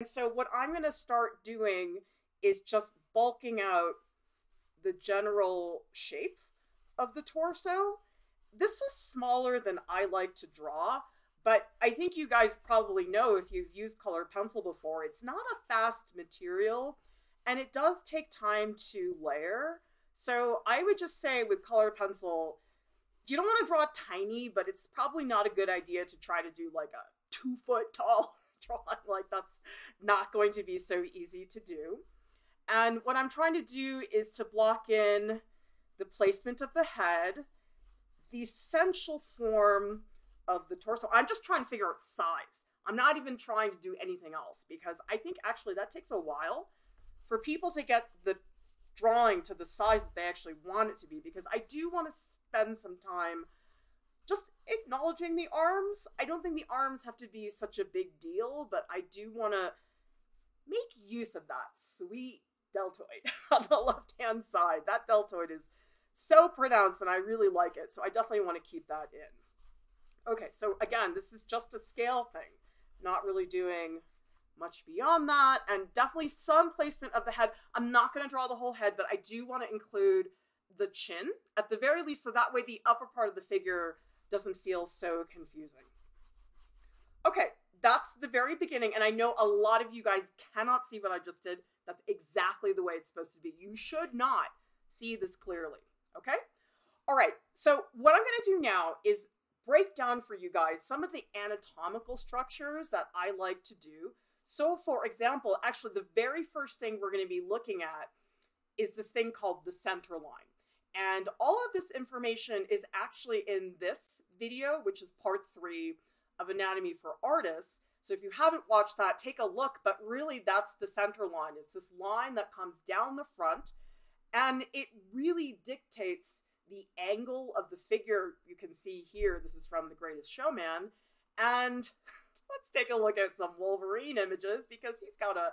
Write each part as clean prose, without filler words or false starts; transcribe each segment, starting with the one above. And so what I'm going to start doing is just bulking out the general shape of the torso. This is smaller than I like to draw, but I think you guys probably know if you've used colored pencil before, it's not a fast material and it does take time to layer. So I would just say with colored pencil, you don't want to draw tiny, but it's probably not a good idea to try to do like a 2 foot tall drawing. Like that's not going to be so easy to do. And what I'm trying to do is to block in the placement of the head, the essential form of the torso. I'm just trying to figure out size. I'm not even trying to do anything else because I think actually that takes a while for people to get the drawing to the size that they actually want it to be, because I do want to spend some time just acknowledging the arms. I don't think the arms have to be such a big deal, but I do want to make use of that sweet deltoid on the left-hand side. That deltoid is so pronounced and I really like it. So I definitely want to keep that in. Okay, so again, this is just a scale thing, not really doing much beyond that, and definitely some placement of the head. I'm not going to draw the whole head, but I do want to include the chin at the very least, so that way the upper part of the figure doesn't feel so confusing. Okay, that's the very beginning, and I know a lot of you guys cannot see what I just did. That's exactly the way it's supposed to be. You should not see this clearly, okay? All right, so what I'm going to do now is break down for you guys some of the anatomical structures that I like to do. So for example, actually the very first thing we're going to be looking at is this thing called the center line. And all of this information is actually in this video, which is part 3 of Anatomy for Artists. So if you haven't watched that, take a look, but really that's the center line. It's this line that comes down the front and it really dictates the angle of the figure. You can see here, this is from The Greatest Showman. And let's take a look at some Wolverine images because he's got a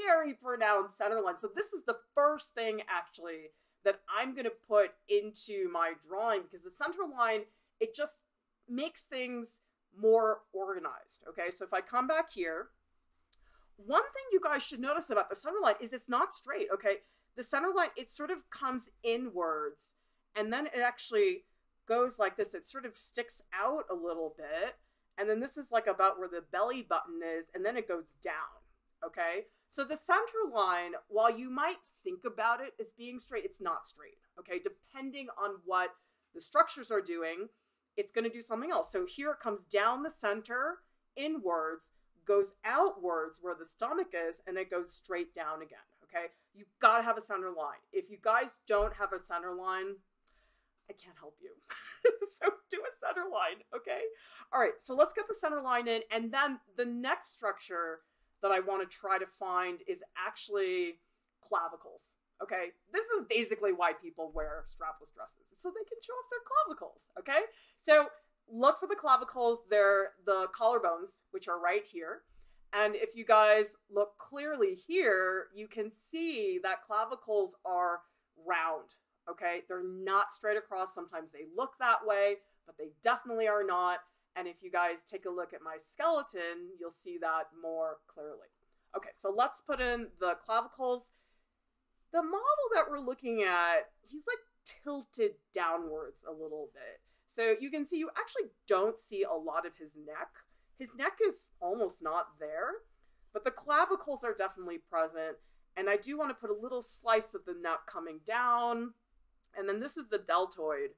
very pronounced center line. So this is the first thing actually that I'm going to put into my drawing, because the center line, it just makes things more organized. Okay, so if I come back here, one thing you guys should notice about the center line is it's not straight. Okay, the center line, it sort of comes inwards and then it actually goes like this. It sort of sticks out a little bit. And then this is like about where the belly button is, and then it goes down, okay? So the center line, while you might think about it as being straight, it's not straight, okay? Depending on what the structures are doing, it's gonna do something else. So here it comes down the center, inwards, goes outwards where the stomach is, and it goes straight down again, okay? You gotta have a center line. If you guys don't have a center line, I can't help you. So do a center line, okay? All right, so let's get the center line in. And then the next structure that I want to try to find is actually clavicles, okay? This is basically why people wear strapless dresses. It's so they can show off their clavicles, okay? So look for the clavicles. They're the collarbones, which are right here. And if you guys look clearly here, you can see that clavicles are round. Okay, they're not straight across. Sometimes they look that way, but they definitely are not. And if you guys take a look at my skeleton, you'll see that more clearly. Okay, so let's put in the clavicles. The model that we're looking at, he's like tilted downwards a little bit. So you can see you actually don't see a lot of his neck. His neck is almost not there, but the clavicles are definitely present. And I do want to put a little slice of the neck coming down. And then this is the deltoid,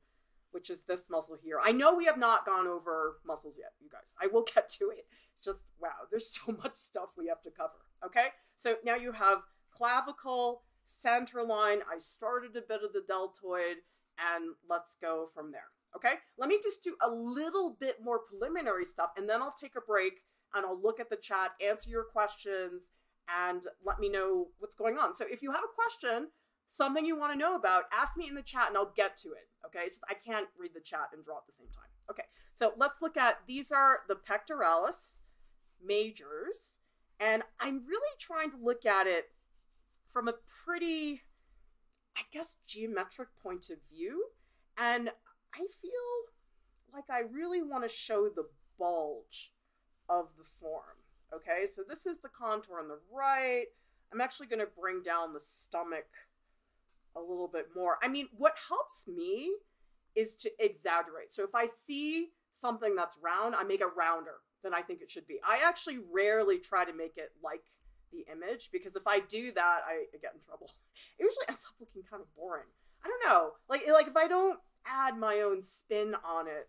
which is this muscle here. I know we have not gone over muscles yet, you guys. I will get to it. Just, wow, there's so much stuff we have to cover, okay? So now you have clavicle, center line. I started a bit of the deltoid, and let's go from there, okay? Let me just do a little bit more preliminary stuff, and then I'll take a break, and I'll look at the chat, answer your questions, and let me know what's going on. So if you have a question, something you want to know about, ask me in the chat and I'll get to it, okay? It's just, I can't read the chat and draw at the same time. Okay, so let's look at, these are the pectoralis majors, and I'm really trying to look at it from a pretty, I guess, geometric point of view, and I feel like I really want to show the bulge of the form, Okay, so this is the contour on the right. I'm actually going to bring down the stomach a little bit more. I mean, what helps me is to exaggerate. So if I see something that's round, I make it rounder than I think it should be. I actually rarely try to make it like the image, because if I do that, I get in trouble. It usually ends up looking kind of boring. I don't know. Like if I don't add my own spin on it,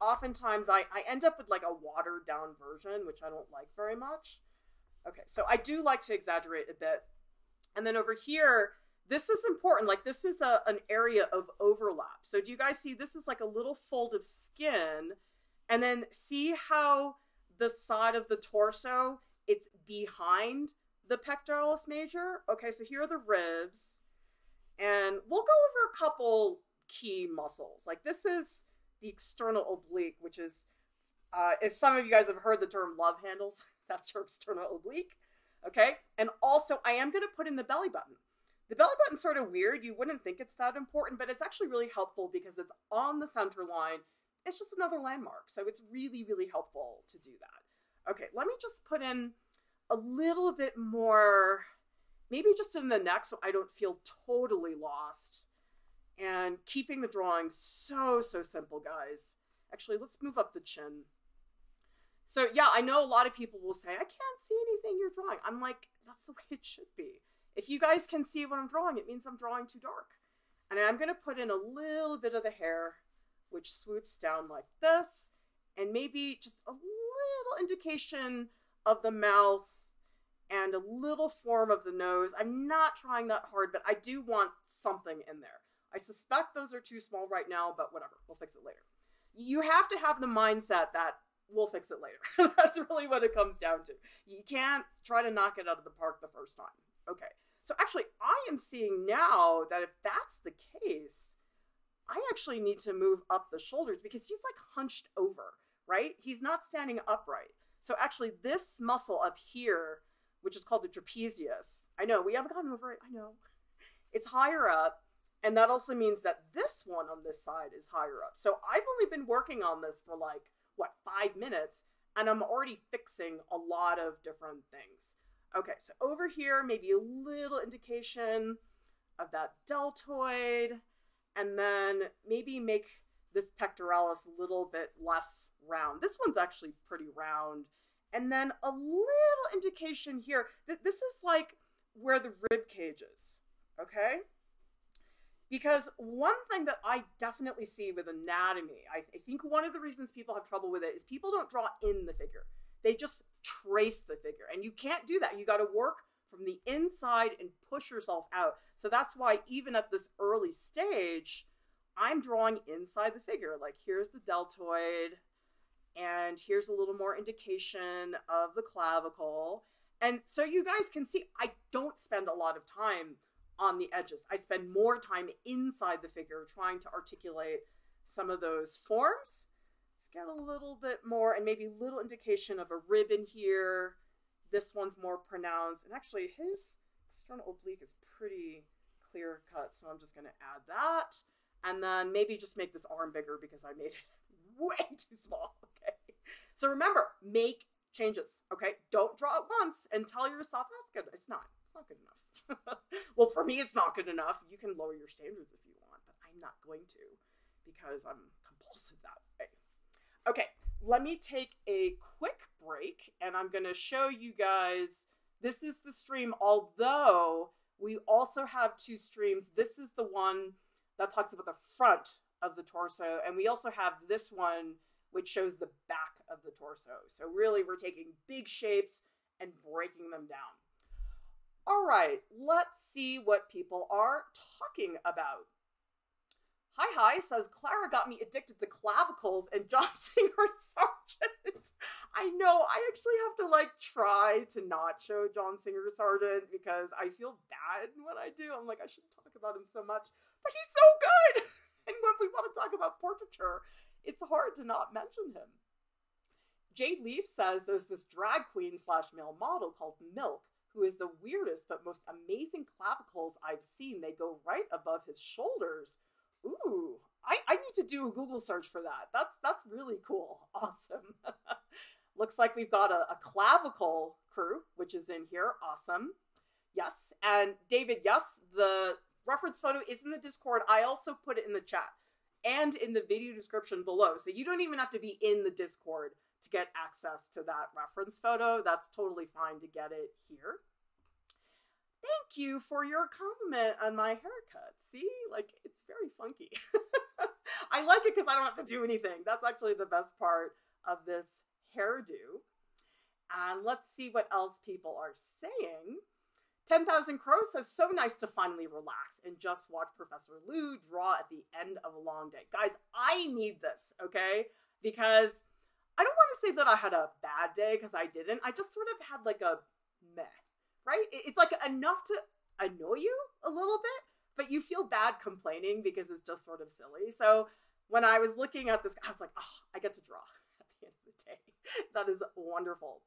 oftentimes I end up with like a watered down version, which I don't like very much. Okay, so I do like to exaggerate a bit. And then over here, this is important. Like this is an area of overlap. So do you guys see this is like a little fold of skin, and then see how the side of the torso, it's behind the pectoralis major? Okay, so here are the ribs, and we'll go over a couple key muscles. Like this is the external oblique, which is, if some of you guys have heard the term love handles, that's her external oblique, okay? And also, I am gonna put in the belly button. The belly button's sort of weird. You wouldn't think it's that important, but it's actually really helpful because it's on the center line. It's just another landmark. So it's really, really helpful to do that. Okay, let me just put in a little bit more, maybe just in the neck so I don't feel totally lost. And keeping the drawing so, so simple, guys. Actually, let's move up the chin. So yeah, I know a lot of people will say, I can't see anything you're drawing. I'm like, that's the way it should be. If you guys can see what I'm drawing, it means I'm drawing too dark. And I'm gonna put in a little bit of the hair, which swoops down like this, and maybe just a little indication of the mouth and a little form of the nose. I'm not trying that hard, but I do want something in there. I suspect those are too small right now, but whatever, we'll fix it later. You have to have the mindset that we'll fix it later. That's really what it comes down to. You can't try to knock it out of the park the first time. Okay, so actually I am seeing now that if that's the case, I actually need to move up the shoulders because he's like hunched over, right? He's not standing upright. So actually this muscle up here, which is called the trapezius, I know we haven't gotten over it, I know. It's higher up, and that also means that this one on this side is higher up. So I've only been working on this for like, what, 5 minutes, and I'm already fixing a lot of different things. Okay, so over here, maybe a little indication of that deltoid, and then maybe make this pectoralis a little bit less round. This one's actually pretty round. And then a little indication here that this is like where the rib cage is, okay? Because one thing that I definitely see with anatomy, I think one of the reasons people have trouble with it is people don't draw in the figure. They just trace the figure, and you can't do that. You got to work from the inside and push yourself out. So that's why even at this early stage, I'm drawing inside the figure. Like here's the deltoid, and here's a little more indication of the clavicle. And so you guys can see, I don't spend a lot of time on the edges. I spend more time inside the figure trying to articulate some of those forms. Let's get a little bit more, and maybe a little indication of a rib in here. This one's more pronounced. And actually his external oblique is pretty clear cut. So I'm just gonna add that. And then maybe just make this arm bigger because I made it way too small, okay? So remember, make changes, okay? Don't draw it once and tell yourself, that's good. It's not good enough. Well, for me, it's not good enough. You can lower your standards if you want, but I'm not going to because I'm compulsive that way. Okay, let me take a quick break, and I'm going to show you guys, this is the stream, although we also have two streams. This is the one that talks about the front of the torso, and we also have this one which shows the back of the torso. So really, we're taking big shapes and breaking them down. All right, let's see what people are talking about. Hi says, Clara got me addicted to clavicles and John Singer Sargent. I know, I actually have to like try to not show John Singer Sargent because I feel bad when I do. I'm like, I shouldn't talk about him so much, but he's so good. And when we want to talk about portraiture, it's hard to not mention him. Jade Leaf says there's this drag queen / male model called Milk, who is the weirdest but most amazing clavicles I've seen. They go right above his shoulders. Ooh, I need to do a Google search for that. That's really cool. Awesome. Looks like we've got a clavicle crew, which is in here. Awesome. Yes. And David, yes, the reference photo is in the Discord. I also put it in the chat and in the video description below. So you don't even have to be in the Discord to get access to that reference photo. That's totally fine to get it here. Thank you for your compliment on my haircut. See, like, it's very funky. I like it because I don't have to do anything. That's actually the best part of this hairdo. And let's see what else people are saying. 10,000 Crow says, so nice to finally relax and just watch Professor Lieu draw at the end of a long day. Guys, I need this, okay? Because I don't want to say that I had a bad day, because I didn't. I just sort of had like a meh, right? It's like enough to annoy you a little bit, but you feel bad complaining because it's just sort of silly. So when I was looking at this, I was like, oh, I get to draw at the end of the day. That is wonderful.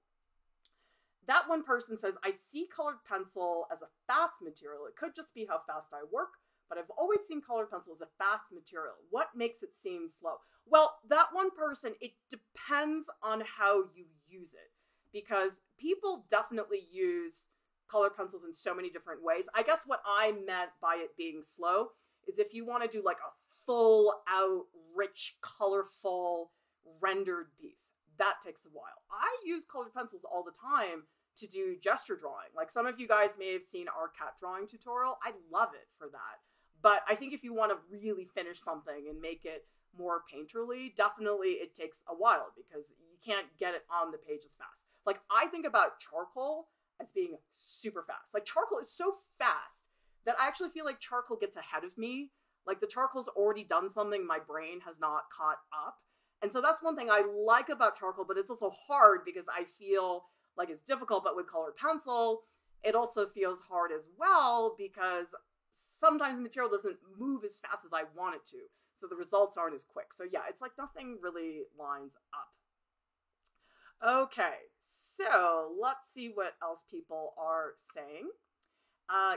That one person says, I see colored pencil as a fast material. It could just be how fast I work, but I've always seen colored pencil as a fast material. What makes it seem slow? Well, that one person, it depends on how you use it, because people definitely use colored pencils in so many different ways. I guess what I meant by it being slow is if you want to do like a full out, rich, colorful rendered piece. That takes a while. I use colored pencils all the time to do gesture drawing. Like some of you guys may have seen our cat drawing tutorial. I love it for that. But I think if you want to really finish something and make it more painterly, definitely it takes a while because you can't get it on the page as fast. Like I think about charcoal as being super fast. Like charcoal is so fast that I actually feel like charcoal gets ahead of me. Like the charcoal's already done something my brain has not caught up. And so that's one thing I like about charcoal, but it's also hard because I feel like it's difficult. But with colored pencil, it also feels hard as well because sometimes the material doesn't move as fast as I want it to. So the results aren't as quick. So yeah, it's like nothing really lines up. Okay, so let's see what else people are saying.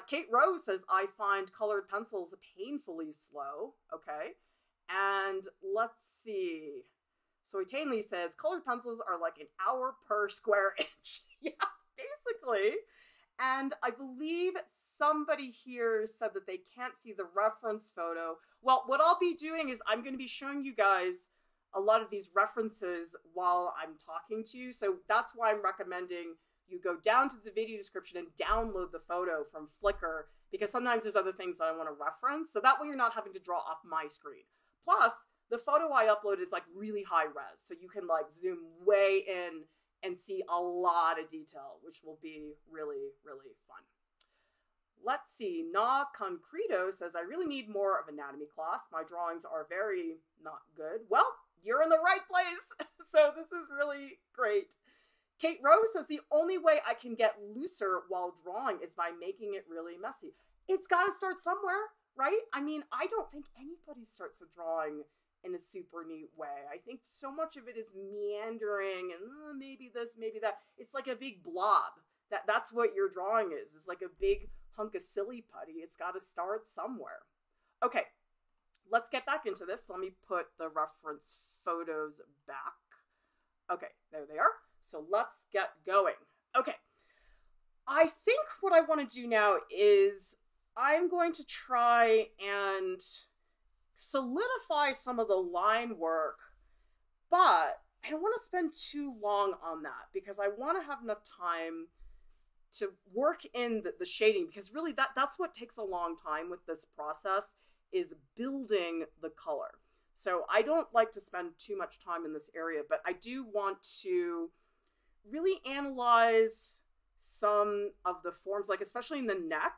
Kate Rose says, I find colored pencils painfully slow. Okay, and let's see. So Italy says, colored pencils are like an hour per square inch. Yeah, basically. And I believe somebody here said that they can't see the reference photo. Well, what I'll be doing is I'm going to be showing you guys a lot of these references while I'm talking to you. So that's why I'm recommending you go down to the video description and download the photo from Flickr, because sometimes there's other things that I want to reference. So that way you're not having to draw off my screen. Plus, the photo I uploaded is like really high res, so you can like zoom way in and see a lot of detail, which will be really, really fun. Let's see, Na Concreto says, I really need more of anatomy class. My drawings are very not good. Well, you're in the right place. So this is really great. Kate Rose says, the only way I can get looser while drawing is by making it really messy. It's got to start somewhere. Right? I mean, I don't think anybody starts a drawing in a super neat way. I think so much of it is meandering and maybe this, maybe that. It's like a big blob. That's what your drawing is. It's like a big hunk of silly putty. It's got to start somewhere. Okay, let's get back into this. Let me put the reference photos back. Okay, there they are. So let's get going. Okay, I think what I want to do now is I'm going to try and solidify some of the line work, but I don't want to spend too long on that because I want to have enough time to work in the shading, because really that's what takes a long time with this process, is building the color. So I don't like to spend too much time in this area, but I do want to really analyze some of the forms, like especially in the neck.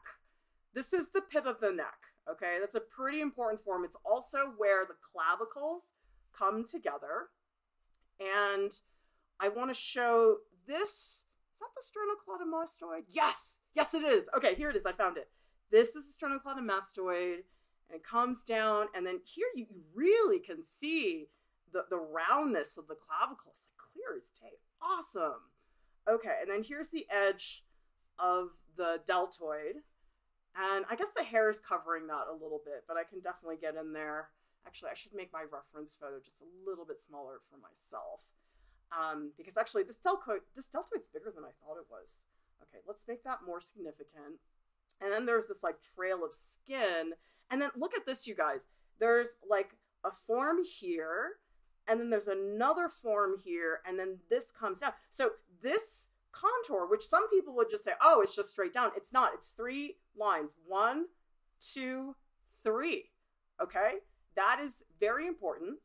This is the pit of the neck, okay? That's a pretty important form. It's also where the clavicles come together. And I want to show this. Is that the sternocleidomastoid? Yes, yes it is. Okay, here it is, I found it. This is the sternocleidomastoid, and it comes down, and then here you really can see the roundness of the clavicles, like clear as day, awesome. Okay, and then here's the edge of the deltoid. And I guess the hair is covering that a little bit, but I can definitely get in there. Actually, I should make my reference photo just a little bit smaller for myself. Because actually this deltoid's bigger than I thought it was. Okay, let's make that more significant. And then there's this like trail of skin. And then look at this, you guys. There's like a form here, and then there's another form here, and then this comes down. So this contour, which some people would just say, oh, it's just straight down. It's not. It's three lines. 1, 2, 3. Okay, that is very important.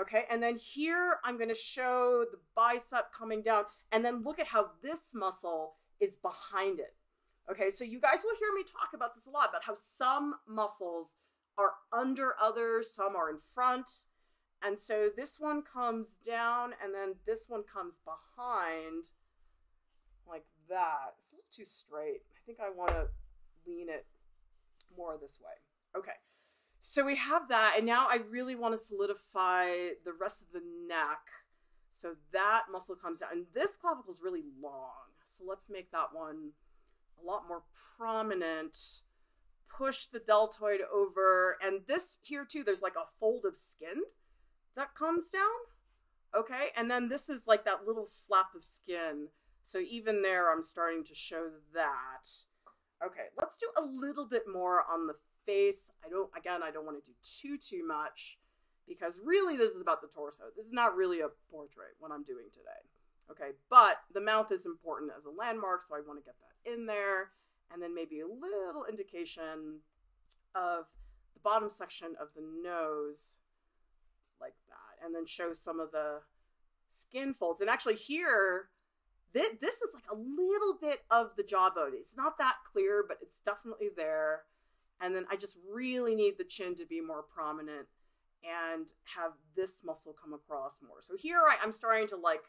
Okay, and then here I'm going to show the bicep coming down, and then look at how this muscle is behind it. Okay, so you guys will hear me talk about this a lot, about how some muscles are under others, some are in front. And so this one comes down, and then this one comes behind like that. It's a little too straight. I think I want to lean it more this way. Okay, so we have that, and now I really want to solidify the rest of the neck. So that muscle comes down, and this clavicle is really long. So let's make that one a lot more prominent. Push the deltoid over, and this here too, there's like a fold of skin that comes down. Okay, and then this is like that little flap of skin. So even there, I'm starting to show that. Okay, let's do a little bit more on the face. I don't want to do too much, because really this is about the torso. This is not really a portrait, what I'm doing today. Okay, but the mouth is important as a landmark, so I want to get that in there. And then maybe a little indication of the bottom section of the nose, like that. And then show some of the skin folds. And actually here, this is like a little bit of the jawbone. It's not that clear, but it's definitely there. And then I just really need the chin to be more prominent and have this muscle come across more. So here I'm starting to like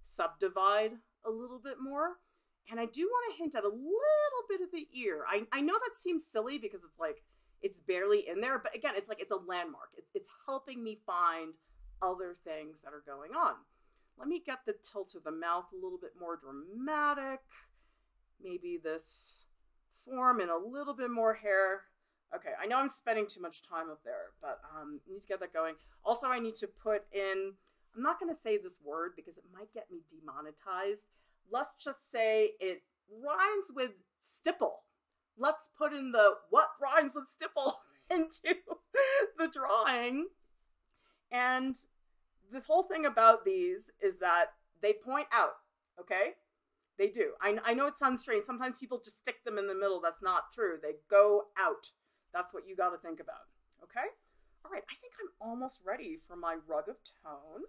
subdivide a little bit more. And I do want to hint at a little bit of the ear. I know that seems silly because it's like, it's barely in there, but again, it's like, it's a landmark. It's helping me find other things that are going on. Let me get the tilt of the mouth a little bit more dramatic. Maybe this form and a little bit more hair. Okay, I know I'm spending too much time up there, but I need to get that going. Also, I need to put in, I'm not going to say this word because it might get me demonetized. Let's just say it rhymes with stipple. Let's put in the what rhymes with stipple into the drawing. And the whole thing about these is that they point out, okay? They do. I know it sounds strange. Sometimes people just stick them in the middle. That's not true. They go out. That's what you got to think about, okay? All right, I think I'm almost ready for my rug of tone.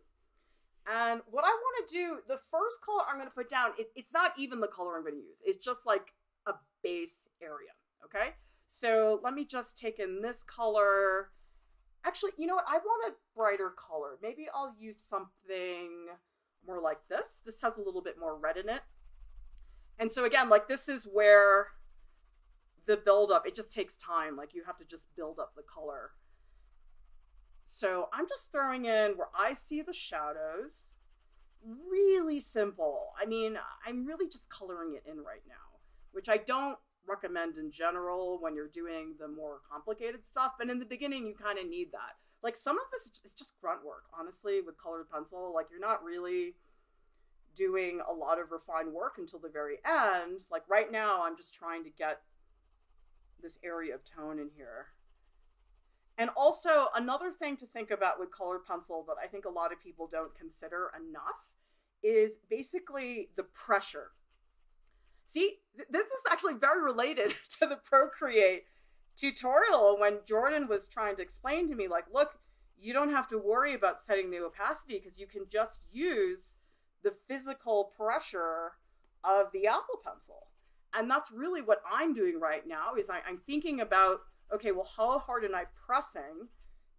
And what I want to do, the first color I'm going to put down, it's not even the color I'm going to use. It's just like a base area, okay? So let me just take in this color. Actually, you know what? I want a brighter color. Maybe I'll use something more like this. This has a little bit more red in it. And so again, like this is where the buildup, it just takes time. Like you have to just build up the color. So I'm just throwing in where I see the shadows. Really simple. I mean, I'm really just coloring it in right now, which I don't recommend in general when you're doing the more complicated stuff. But in the beginning, you kind of need that. Like some of this is just grunt work, honestly, with colored pencil. Like you're not really doing a lot of refined work until the very end. Like right now, I'm just trying to get this area of tone in here. And also another thing to think about with colored pencil that I think a lot of people don't consider enough is basically the pressure. See, this is actually very related to the Procreate tutorial when Jordan was trying to explain to me, like, look, you don't have to worry about setting the opacity because you can just use the physical pressure of the Apple pencil. And that's really what I'm doing right now is I'm thinking about, okay, well, how hard am I pressing?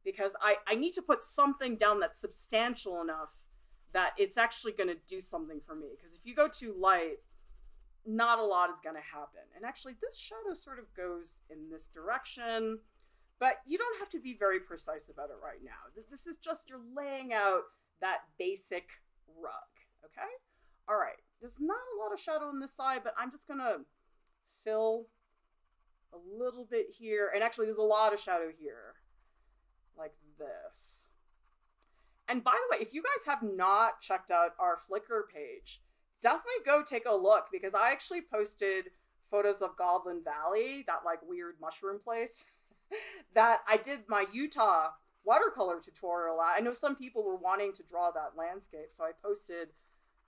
Because I need to put something down that's substantial enough that it's actually going to do something for me. Because if you go too light, not a lot is going to happen. And actually, this shadow sort of goes in this direction, but you don't have to be very precise about it right now. This is just you're laying out that basic rug, okay? All right, there's not a lot of shadow on this side, but I'm just going to fill a little bit here, and actually there's a lot of shadow here, like this. And by the way, if you guys have not checked out our Flickr page, definitely go take a look, because I actually posted photos of Goblin Valley, that like weird mushroom place, that I did my Utah watercolor tutorial at. I know some people were wanting to draw that landscape, so I posted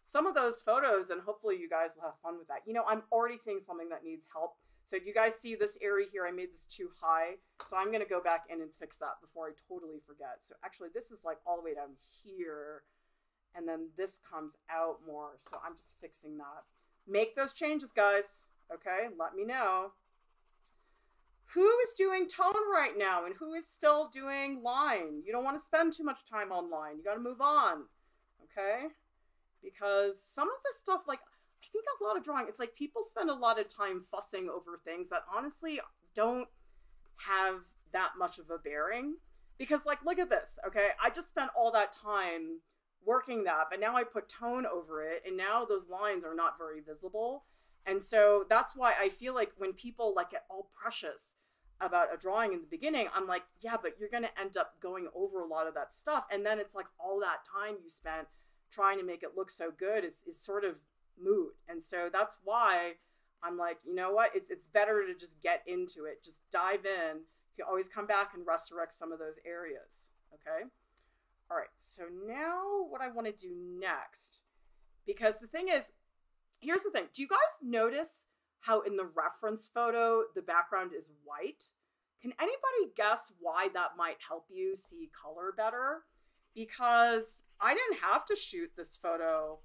some of those photos, and hopefully you guys will have fun with that. You know, I'm already seeing something that needs help. So do you guys see this area here? I made this too high, so I'm gonna go back in and fix that before I totally forget. So actually this is like all the way down here, and then this comes out more. So I'm just fixing that. Make those changes, guys, okay? Let me know. Who is doing tone right now and who is still doing line? You don't wanna spend too much time on line. You gotta move on, okay? Because some of this stuff, like, I think a lot of drawing, it's like people spend a lot of time fussing over things that honestly don't have that much of a bearing. Because like, look at this, okay? I just spent all that time working that, but now I put tone over it, and now those lines are not very visible. And so that's why I feel like when people like get all precious about a drawing in the beginning, I'm like, yeah, but you're gonna end up going over a lot of that stuff. And then it's like all that time you spent trying to make it look so good is sort of mood. And so that's why I'm like, you know what, it's better to just get into it, just dive in. You can always come back and resurrect some of those areas, okay? All right, so now what I want to do next, because the thing is, here's the thing. Do you guys notice how in the reference photo, the background is white? Can anybody guess why that might help you see color better? Because I didn't have to shoot this photo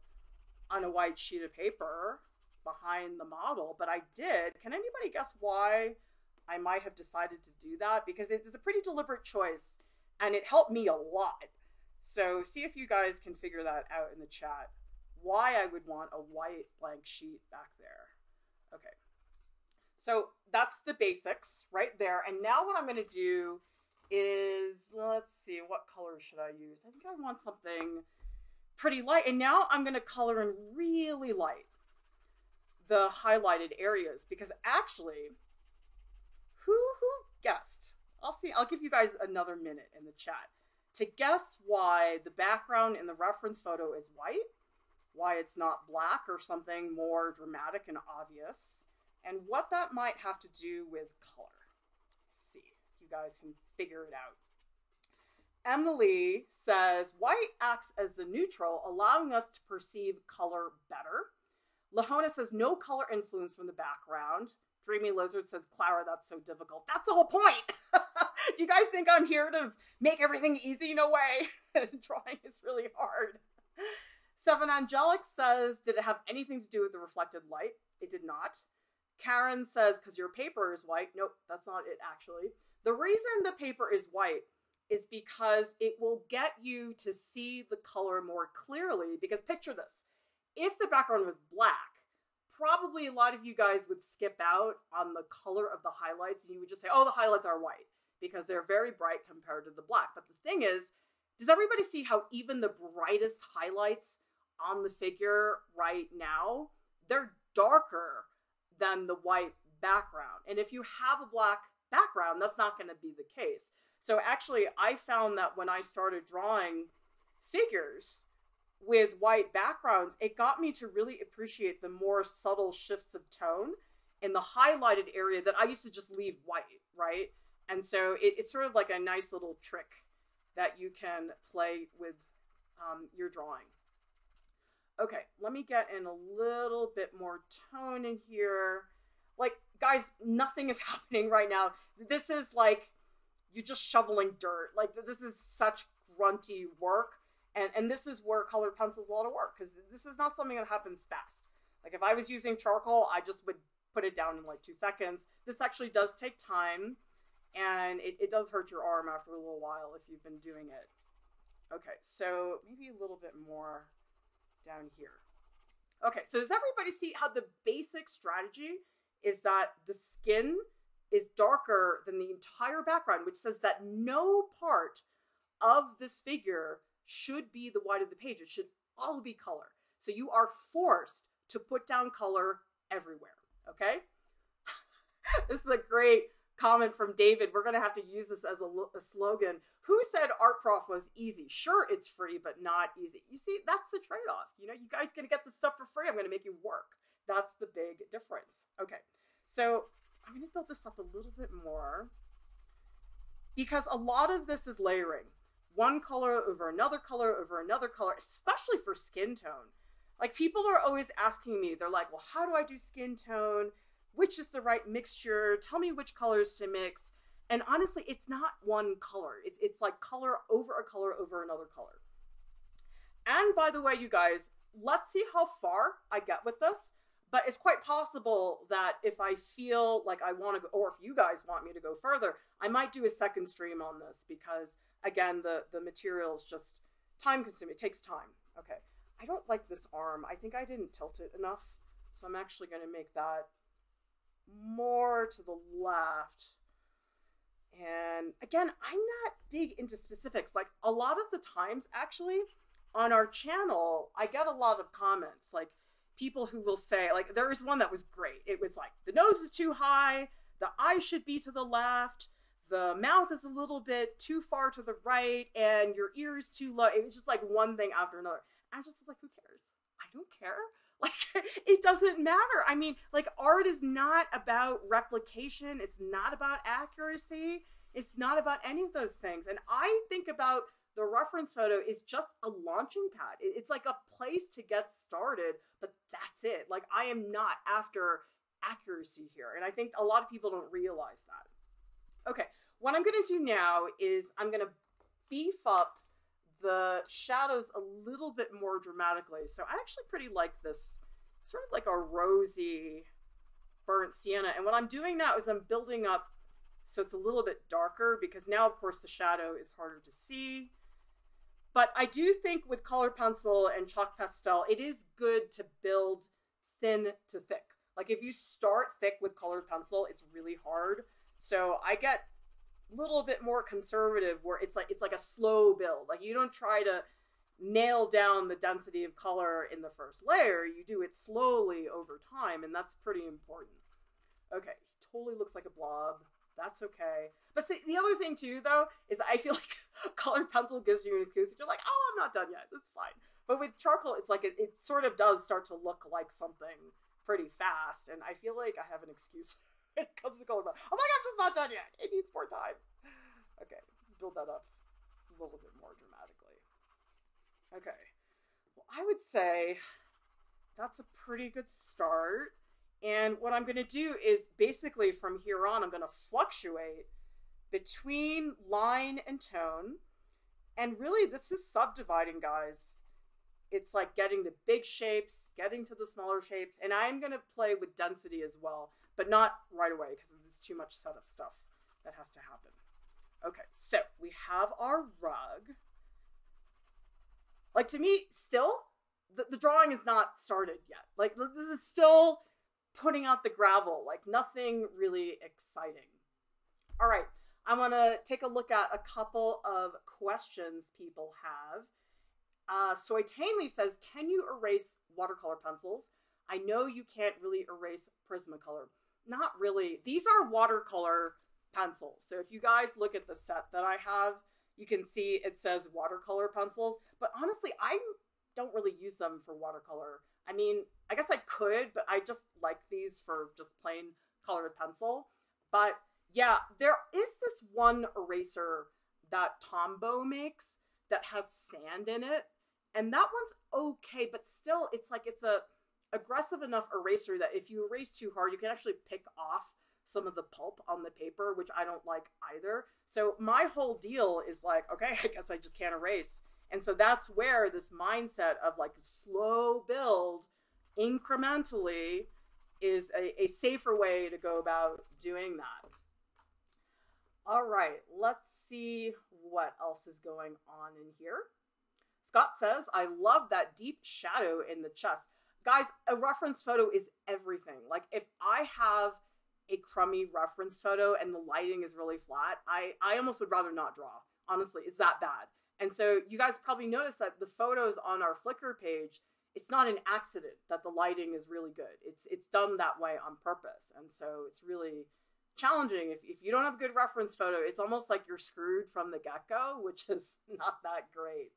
on a white sheet of paper behind the model, but I did. Can anybody guess why I might have decided to do that? Because it's a pretty deliberate choice and it helped me a lot. So see if you guys can figure that out in the chat, why I would want a white blank sheet back there. Okay, so that's the basics right there. And now what I'm gonna do is, let's see, what color should I use? I think I want something pretty light. And now I'm gonna color in really light the highlighted areas, because actually, who guessed? I'll see, I'll give you guys another minute in the chat to guess why the background in the reference photo is white, why it's not black or something more dramatic and obvious, and what that might have to do with color. Let's see if you guys can figure it out. Emily says, white acts as the neutral, allowing us to perceive color better. Lahona says, no color influence from the background. Dreamy Lizard says, Clara, that's so difficult. That's the whole point. Do you guys think I'm here to make everything easy? No way. Drawing is really hard. Seven Angelic says, did it have anything to do with the reflected light? It did not. Karen says, because your paper is white. Nope, that's not it actually. The reason the paper is white is because it will get you to see the color more clearly. Because picture this, if the background was black, probably a lot of you guys would skip out on the color of the highlights and you would just say, oh, the highlights are white because they're very bright compared to the black. But the thing is, does everybody see how even the brightest highlights on the figure right now, they're darker than the white background? And if you have a black background, that's not gonna be the case. So actually, I found that when I started drawing figures with white backgrounds, it got me to really appreciate the more subtle shifts of tone in the highlighted area that I used to just leave white, right? And so it's sort of like a nice little trick that you can play with your drawing. Okay, let me get in a little bit more tone in here. Like, guys, nothing is happening right now. This is like, you're just shoveling dirt. Like, this is such grunty work. And this is where colored pencil is a lot of work, because this is not something that happens fast. Like, if I was using charcoal, I just would put it down in like 2 seconds. This actually does take time, and it does hurt your arm after a little while if you've been doing it. Okay, so maybe a little bit more down here. Okay, so does everybody see how the basic strategy is that the skin is darker than the entire background, which says that no part of this figure should be the white of the page. It should all be color. So you are forced to put down color everywhere, okay? This is a great comment from David, we're going to have to use this as a slogan. Who said Art Prof was easy? Sure, it's free, but not easy. You see, that's the trade-off. You know, you guys going to get the stuff for free. I'm going to make you work. That's the big difference. Okay, so I'm going to build this up a little bit more because a lot of this is layering. One color over another color, especially for skin tone. Like people are always asking me, they're like, well, how do I do skin tone? Which is the right mixture? Tell me which colors to mix. And honestly, it's not one color. It's like color over another color. And by the way, you guys, let's see how far I get with this. But it's quite possible that if I feel like I want to go, or if you guys want me to go further, I might do a second stream on this because again, the material is just time consuming. It takes time. Okay. I don't like this arm. I think I didn't tilt it enough. So I'm actually going to make that more to the left. And again, I'm not big into specifics. Like a lot of the times actually on our channel, I get a lot of comments like, people who will say, like, there is one that was great. It was like, the nose is too high, the eye should be to the left, the mouth is a little bit too far to the right, and your ear is too low. It was just like one thing after another. I just was like, who cares? I don't care. Like, it doesn't matter. I mean, like, art is not about replication. It's not about accuracy. It's not about any of those things. And I think about the reference photo is just a launching pad. It's like a place to get started, but that's it. Like I am not after accuracy here. And I think a lot of people don't realize that. Okay, what I'm gonna do now is I'm gonna beef up the shadows a little bit more dramatically. So I actually pretty like this, sort of like a rosy burnt sienna. And what I'm doing now is I'm building up so it's a little bit darker because now of course the shadow is harder to see. But I do think with colored pencil and chalk pastel, it is good to build thin to thick. Like if you start thick with colored pencil, it's really hard. So I get a little bit more conservative where it's like a slow build. Like you don't try to nail down the density of color in the first layer. You do it slowly over time, and that's pretty important. Okay, totally looks like a blob. That's okay. But see, the other thing too, though, is I feel like colored pencil gives you an excuse. You're like, oh, I'm not done yet. It's fine. But with charcoal, it's like it sort of does start to look like something pretty fast. And I feel like I have an excuse when it comes to colored pencil. Oh my God, I'm just not done yet. It needs more time. Okay, let's build that up a little bit more dramatically. Okay. Well, I would say that's a pretty good start. And what I'm going to do is basically from here on, I'm going to fluctuate between line and tone. And really, this is subdividing, guys. It's like getting the big shapes, getting to the smaller shapes. And I'm going to play with density as well, but not right away because there's too much setup stuff that has to happen. Okay, so we have our rug. Like to me, still, the drawing is not started yet. Like this is still putting out the gravel, like nothing really exciting. All right, I want to take a look at a couple of questions people have. Soy Tainley says, can you erase watercolor pencils? I know you can't really erase Prismacolor. Not really. These are watercolor pencils. So if you guys look at the set that I have, you can see it says watercolor pencils. But honestly, I don't really use them for watercolor. I mean, I guess I could, but I just like these for just plain colored pencil. But yeah, there is this one eraser that Tombow makes that has sand in it. And that one's okay, but still it's like it's a aggressive enough eraser that if you erase too hard, you can actually pick off some of the pulp on the paper, which I don't like either. So my whole deal is like, okay, I guess I just can't erase. And so that's where this mindset of like slow build incrementally is a safer way to go about doing that. All right, let's see what else is going on in here. Scott says, I love that deep shadow in the chest. Guys, a reference photo is everything. Like if I have a crummy reference photo and the lighting is really flat, I almost would rather not draw. Honestly, it's that bad. And so you guys probably noticed that the photos on our Flickr page, it's not an accident that the lighting is really good. It's done that way on purpose. And so it's really challenging. If you don't have a good reference photo, it's almost like you're screwed from the get-go, which is not that great.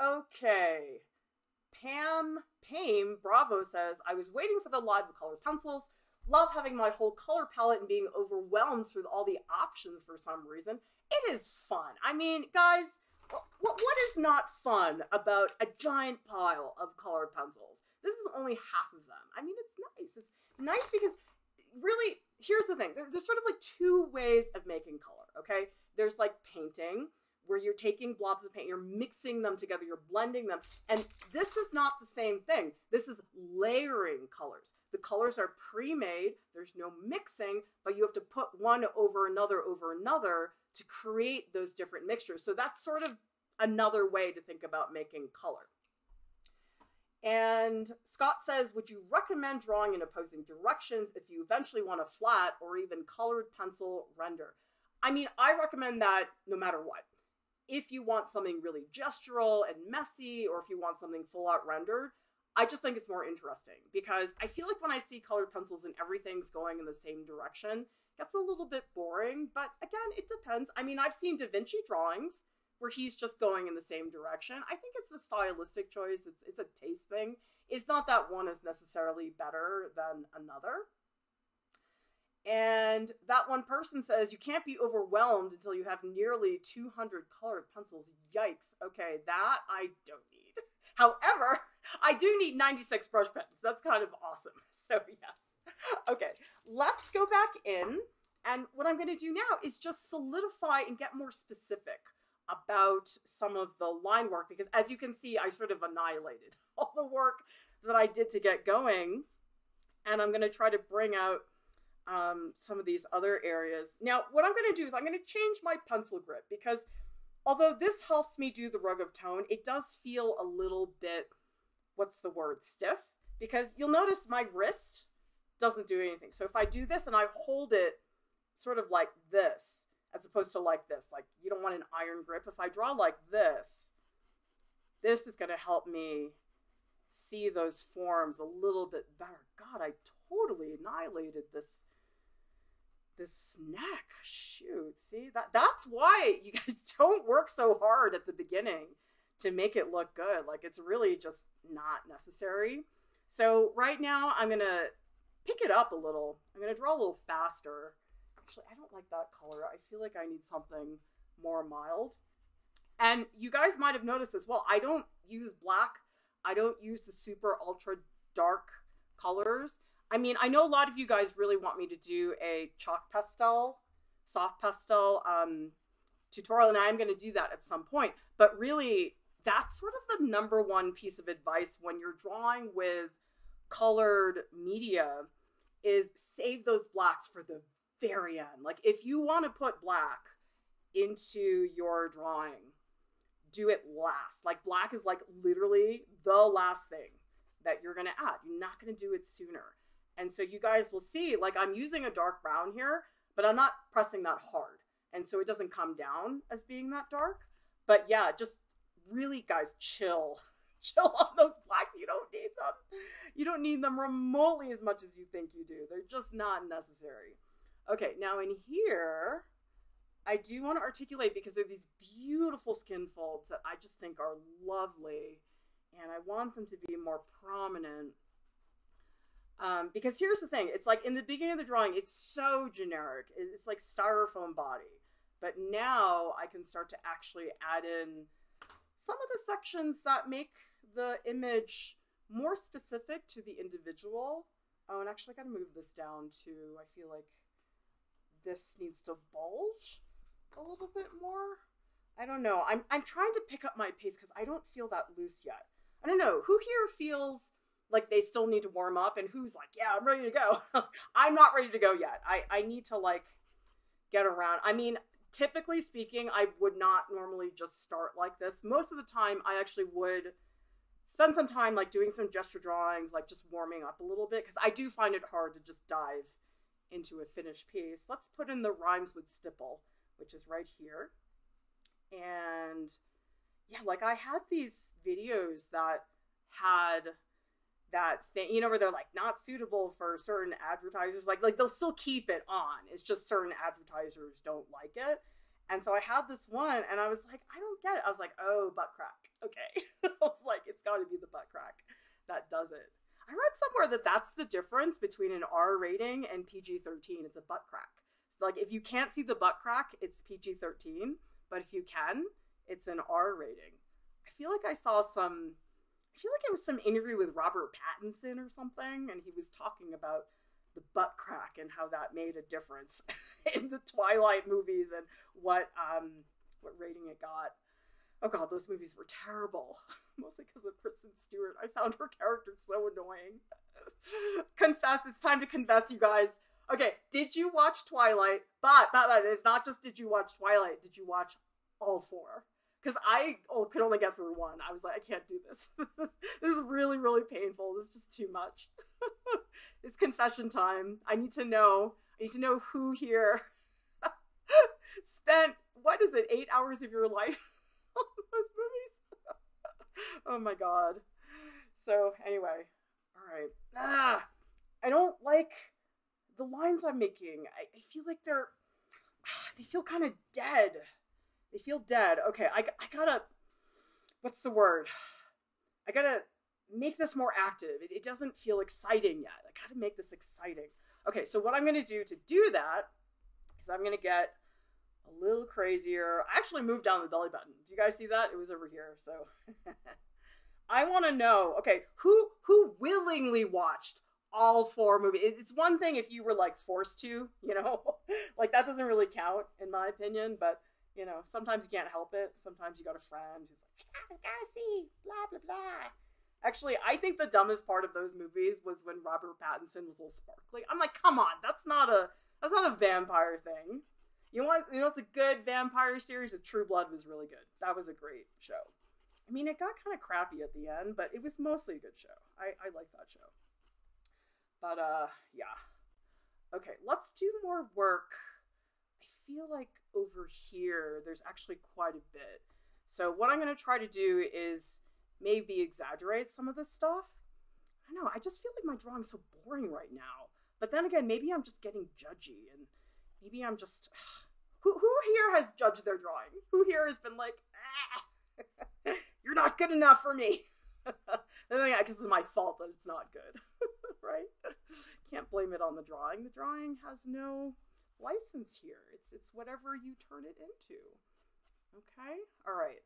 Okay. Pam Bravo says, I was waiting for the live with colored pencils. Love having my whole color palette and being overwhelmed with all the options for some reason. It is fun. I mean, guys, what is not fun about a giant pile of colored pencils? This is only half of them. I mean, it's nice. It's nice because really, here's the thing. There's sort of like two ways of making color, okay? There's like painting, where you're taking blobs of paint, you're mixing them together, you're blending them. And this is not the same thing. This is layering colors. The colors are pre-made, there's no mixing, but you have to put one over another to create those different mixtures. So that's sort of another way to think about making color. And Scott says, would you recommend drawing in opposing directions if you eventually want a flat or even colored pencil render? I mean, I recommend that no matter what. If you want something really gestural and messy, or if you want something full out rendered, I just think it's more interesting because I feel like when I see colored pencils and everything's going in the same direction, it gets a little bit boring, but again, it depends. I mean, I've seen Da Vinci drawings where he's just going in the same direction. I think it's a stylistic choice. It's a taste thing. It's not that one is necessarily better than another. And that one person says, you can't be overwhelmed until you have nearly 200 colored pencils. Yikes. Okay, that I don't need. However, I do need 96 brush pens. That's kind of awesome. So yes. Okay, let's go back in. And what I'm going to do now is just solidify and get more specific about some of the line work. Because as you can see, I sort of annihilated all the work that I did to get going. And I'm going to try to bring out some of these other areas. Now, what I'm going to do is I'm going to change my pencil grip because although this helps me do the rug of tone, it does feel a little bit, what's the word, stiff, because you'll notice my wrist doesn't do anything. So if I do this and I hold it sort of like this, as opposed to like this, like you don't want an iron grip. If I draw like this, this is going to help me see those forms a little bit better. God, I totally annihilated this neck. Shoot, see, that's why you guys don't work so hard at the beginning to make it look good. Like it's really just not necessary. So right now I'm going to pick it up a little. I'm going to draw a little faster. Actually, I don't like that color. I feel like I need something more mild. And you guys might have noticed as well, I don't use black. I don't use the super ultra dark colors. I mean, I know a lot of you guys really want me to do a chalk pastel, soft pastel tutorial, and I am going to do that at some point. But really, that's sort of the number one piece of advice when you're drawing with colored media is save those blacks for the very end. Like if you want to put black into your drawing, do it last. Like black is like literally the last thing that you're going to add. You're not going to do it sooner. And so you guys will see, like I'm using a dark brown here, but I'm not pressing that hard. And so it doesn't come down as being that dark. But yeah, just really guys, chill on those blacks. You don't need them. You don't need them remotely as much as you think you do. They're just not necessary. Okay. Now in here, I do want to articulate because they're these beautiful skin folds that I just think are lovely. And I want them to be more prominent because here's the thing. It's like in the beginning of the drawing, it's so generic. It's like styrofoam body. But now I can start to actually add in some of the sections that make the image more specific to the individual. Oh, and actually I got to move this down to, I feel like this needs to bulge a little bit more. I don't know. I'm trying to pick up my pace because I don't feel that loose yet. I don't know. Who here feels like they still need to warm up and who's like, yeah, I'm ready to go. I'm not ready to go yet. I need to like get around. I mean, typically speaking, I would not normally just start like this. Most of the time I actually would spend some time like doing some gesture drawings, like just warming up a little bit because I do find it hard to just dive into a finished piece. Let's put in the rhymes with stipple, which is right here. And yeah, like I had these videos that had that thing, you know, where they're like not suitable for certain advertisers, like they'll still keep it on. It's just certain advertisers don't like it. And so I had this one and I was like, I don't get it. I was like, oh, butt crack. Okay. I was like, it's gotta be the butt crack that does it. I read somewhere that that's the difference between an R rating and PG-13. It's a butt crack. So like if you can't see the butt crack, it's PG-13, but if you can, it's an R rating. I feel like I saw some, I feel like it was some interview with Robert Pattinson or something, and he was talking about the butt crack and how that made a difference in the Twilight movies and what rating it got. Oh God, those movies were terrible, mostly because of Kristen Stewart. I found her character so annoying. Confess, it's time to confess, you guys. Okay, did you watch Twilight? But it's not just did you watch Twilight, did you watch all four? Because I could only get through one. I was like, I can't do this. This is really, really painful. This is just too much. It's confession time. I need to know who here spent, what is it, 8 hours of your life on those movies? Oh my God. So anyway, all right. I don't like the lines I'm making. I feel like they feel kind of dead. They feel dead. Okay, I gotta, what's the word? I gotta make this more active. It doesn't feel exciting yet. I gotta make this exciting. Okay, so what I'm gonna do to do that is I'm gonna get a little crazier. I actually moved down the belly button. Do you guys see that? It was over here, so. I wanna know, okay, who willingly watched all four movies? It's one thing if you were like forced to, you know? Like that doesn't really count in my opinion, but you know, sometimes you can't help it. Sometimes you got a friend who's like, I gotta see, blah, blah, blah. Actually, I think the dumbest part of those movies was when Robert Pattinson was all sparkly. I'm like, come on, that's not a vampire thing. You know what's a good vampire series? The True Blood was really good. That was a great show. I mean, it got kind of crappy at the end, but it was mostly a good show. I like that show. But, yeah. Okay, let's do more work. I feel like over here there's actually quite a bit. So what I'm going to try to do is maybe exaggerate some of this stuff. I don't know, I just feel like my drawing's so boring right now. But then again, maybe I'm just getting judgy and maybe I'm just... Who here has judged their drawing? Who here has been like, ah, you're not good enough for me? And then, yeah, because it's my fault that it's not good, right? Can't blame it on the drawing. The drawing has no license here. It's whatever you turn it into. Okay. All right.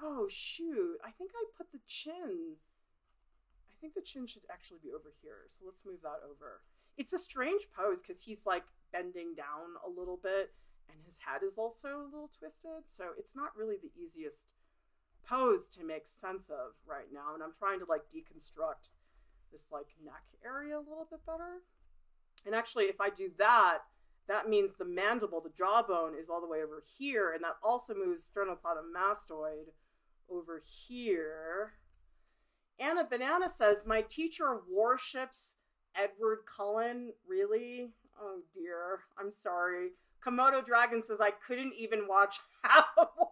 Oh shoot. I think I put the chin. I think the chin should actually be over here. So let's move that over. It's a strange pose because he's like bending down a little bit and his head is also a little twisted. So it's not really the easiest pose to make sense of right now. And I'm trying to like deconstruct this like neck area a little bit better. And actually, if I do that, that means the mandible, the jawbone, is all the way over here. And that also moves sternocleidomastoid over here. Anna Banana says, my teacher worships Edward Cullen. Really? Oh, dear. I'm sorry. Komodo Dragon says, I couldn't even watch half of one.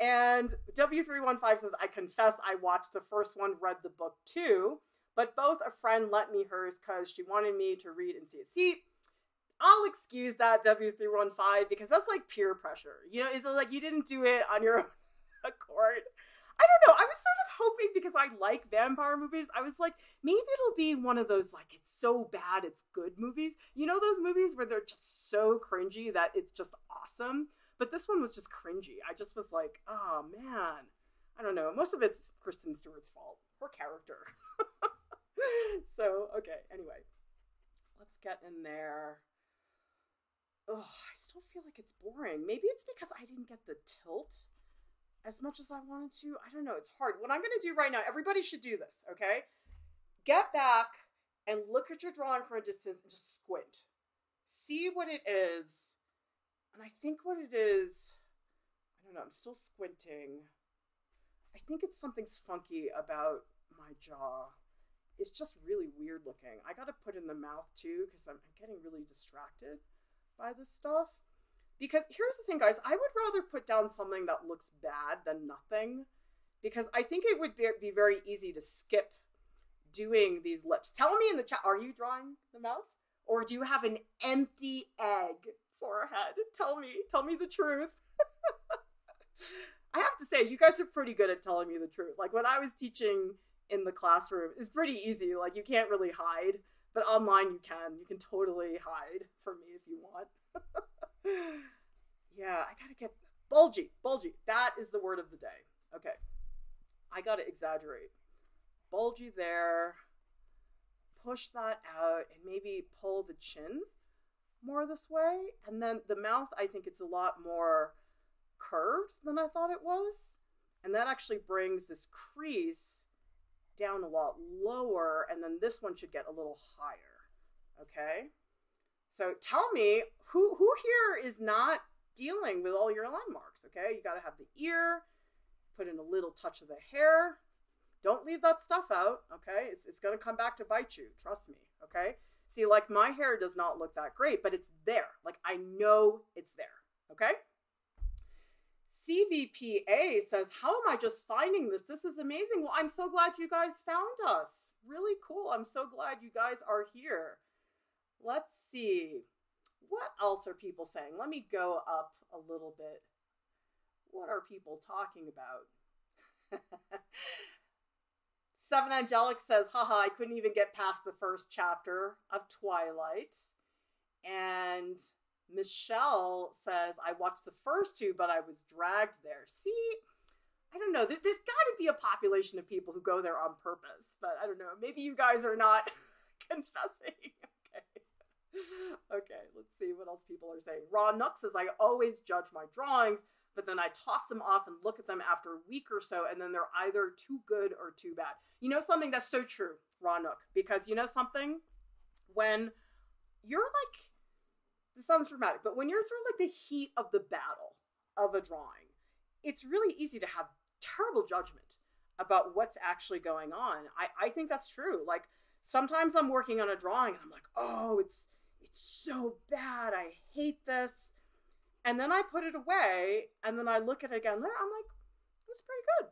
And W315 says, I confess I watched the first one, read the book too. But both a friend lent me hers because she wanted me to read and see it. See, I'll excuse that, W315, because that's like peer pressure. You know, it's like you didn't do it on your own accord. I don't know. I was sort of hoping because I like vampire movies. I was like, maybe it'll be one of those like it's so bad it's good movies. You know those movies where they're just so cringy that it's just awesome? But this one was just cringy. I just was like, oh, man. I don't know. Most of it's Kristen Stewart's fault. Her character. So, okay, anyway, let's get in there. Oh, I still feel like it's boring. Maybe it's because I didn't get the tilt as much as I wanted to. I don't know. It's hard. What I'm going to do right now, everybody should do this, okay? Get back and look at your drawing from a distance and just squint. See what it is. And I think what it is, I don't know, I'm still squinting. I think it's something's funky about my jaw. It's just really weird looking. I got to put in the mouth too, because I'm getting really distracted by this stuff. Because here's the thing, guys, I would rather put down something that looks bad than nothing. because I think it would be very easy to skip doing these lips. Tell me in the chat, are you drawing the mouth? Or do you have an empty egg forehead? Tell me the truth. I have to say, you guys are pretty good at telling me the truth. Like when I was teaching in the classroom, it's pretty easy. Like you can't really hide, but online you can. You can totally hide from me if you want. Yeah, I gotta get bulgy, bulgy. That is the word of the day. Okay, I gotta exaggerate. Bulgy there. Push that out and maybe pull the chin more this way. And then the mouth, I think it's a lot more curved than I thought it was. And that actually brings this crease down a lot lower. And then this one should get a little higher. Okay. So tell me who here is not dealing with all your landmarks. Okay. You got to have the ear, put in a little touch of the hair. Don't leave that stuff out, okay? It's gonna come back to bite you, trust me, okay? See, like my hair does not look that great, but it's there. Like I know it's there, okay? CVPA says, how am I just finding this? This is amazing. Well, I'm so glad you guys found us. Really cool. I'm so glad you guys are here. Let's see. What else are people saying? Let me go up a little bit. What are people talking about? Seven Angelic says, haha, I couldn't even get past the first chapter of Twilight. And Michelle says, I watched the first two, but I was dragged there. See, I don't know. There's got to be a population of people who go there on purpose, but I don't know. Maybe you guys are not confessing. Okay, let's see what else people are saying. Raw Nook says, I always judge my drawings, but then I toss them off and look at them after a week or so, and then they're either too good or too bad. You know something? That's so true, Raw Nook, because you know something? When you're like, this sounds dramatic, but when you're sort of like the heat of the battle of a drawing, it's really easy to have terrible judgment about what's actually going on. I think that's true. Like sometimes I'm working on a drawing and I'm like, oh, it's so bad. I hate this. And then I put it away, and then I look at it again later, I'm like, it's pretty good.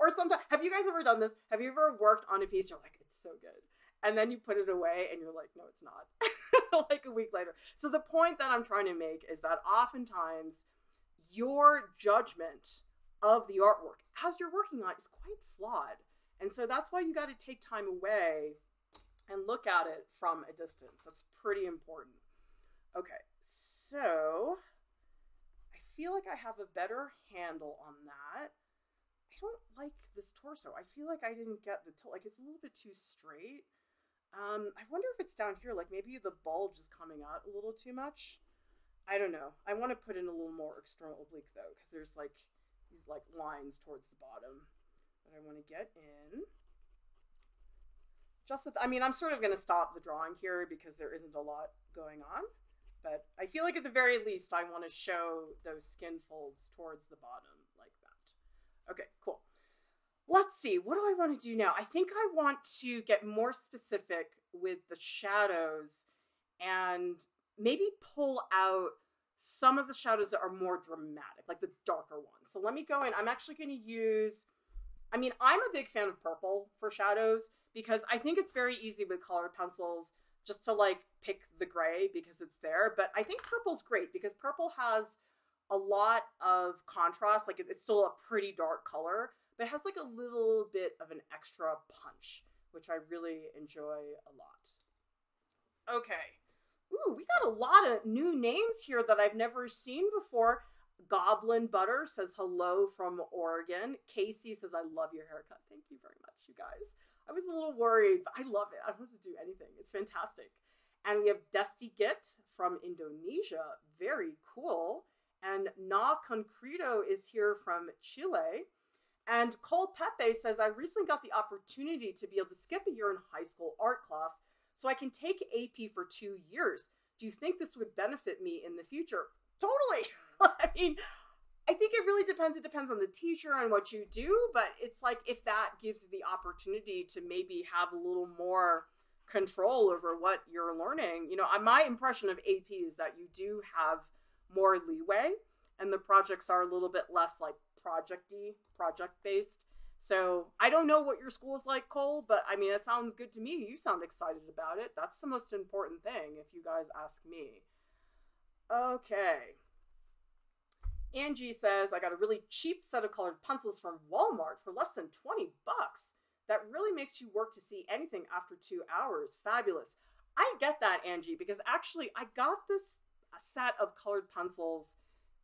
Or sometimes, have you guys ever done this? Have you ever worked on a piece, you're like, it's so good. And then you put it away, and you're like, no, it's not. Like a week later. So the point that I'm trying to make is that oftentimes, your judgment of the artwork, as you're working on it, is quite flawed. And so that's why you got to take time away and look at it from a distance. That's pretty important. Okay. So I feel like I have a better handle on that. I don't like this torso. I feel like I didn't get the tilt. Like it's a little bit too straight. I wonder if it's down here. Like maybe the bulge is coming out a little too much. I don't know. I want to put in a little more external oblique though, because there's like these like lines towards the bottom that I want to get in. Just, I mean, I'm sort of going to stop the drawing here because there isn't a lot going on. But I feel like at the very least, I want to show those skin folds towards the bottom like that. Okay, cool. Let's see, what do I want to do now? I think I want to get more specific with the shadows and maybe pull out some of the shadows that are more dramatic, like the darker ones. So let me go in. I'm actually going to use, I mean, I'm a big fan of purple for shadows because I think it's very easy with colored pencils just to like pick the gray because it's there. But I think purple's great because purple has a lot of contrast. Like it's still a pretty dark color, but it has like a little bit of an extra punch, which I really enjoy a lot. Okay. Ooh, we got a lot of new names here that I've never seen before. Goblin Butter says hello from Oregon. Casey says, I love your haircut. Thank you very much, you guys. I was a little worried, but I love it. I don't have to do anything. It's fantastic. And we have Dusty Git from Indonesia. Very cool. And Na Concreto is here from Chile. And Cole Pepe says, I recently got the opportunity to be able to skip a year in high school art class so I can take AP for 2 years. Do you think this would benefit me in the future? Totally. I mean, I think it really depends. It depends on the teacher and what you do, but it's like if that gives you the opportunity to maybe have a little more control over what you're learning. You know, my impression of AP is that you do have more leeway and the projects are a little bit less like project-y project-based. So I don't know what your school's like, Cole, but I mean, it sounds good to me. You sound excited about it. That's the most important thing, if you guys ask me. Okay. Angie says, I got a really cheap set of colored pencils from Walmart for less than 20 bucks. That really makes you work to see anything after 2 hours. Fabulous. I get that, Angie, because actually I got this set of colored pencils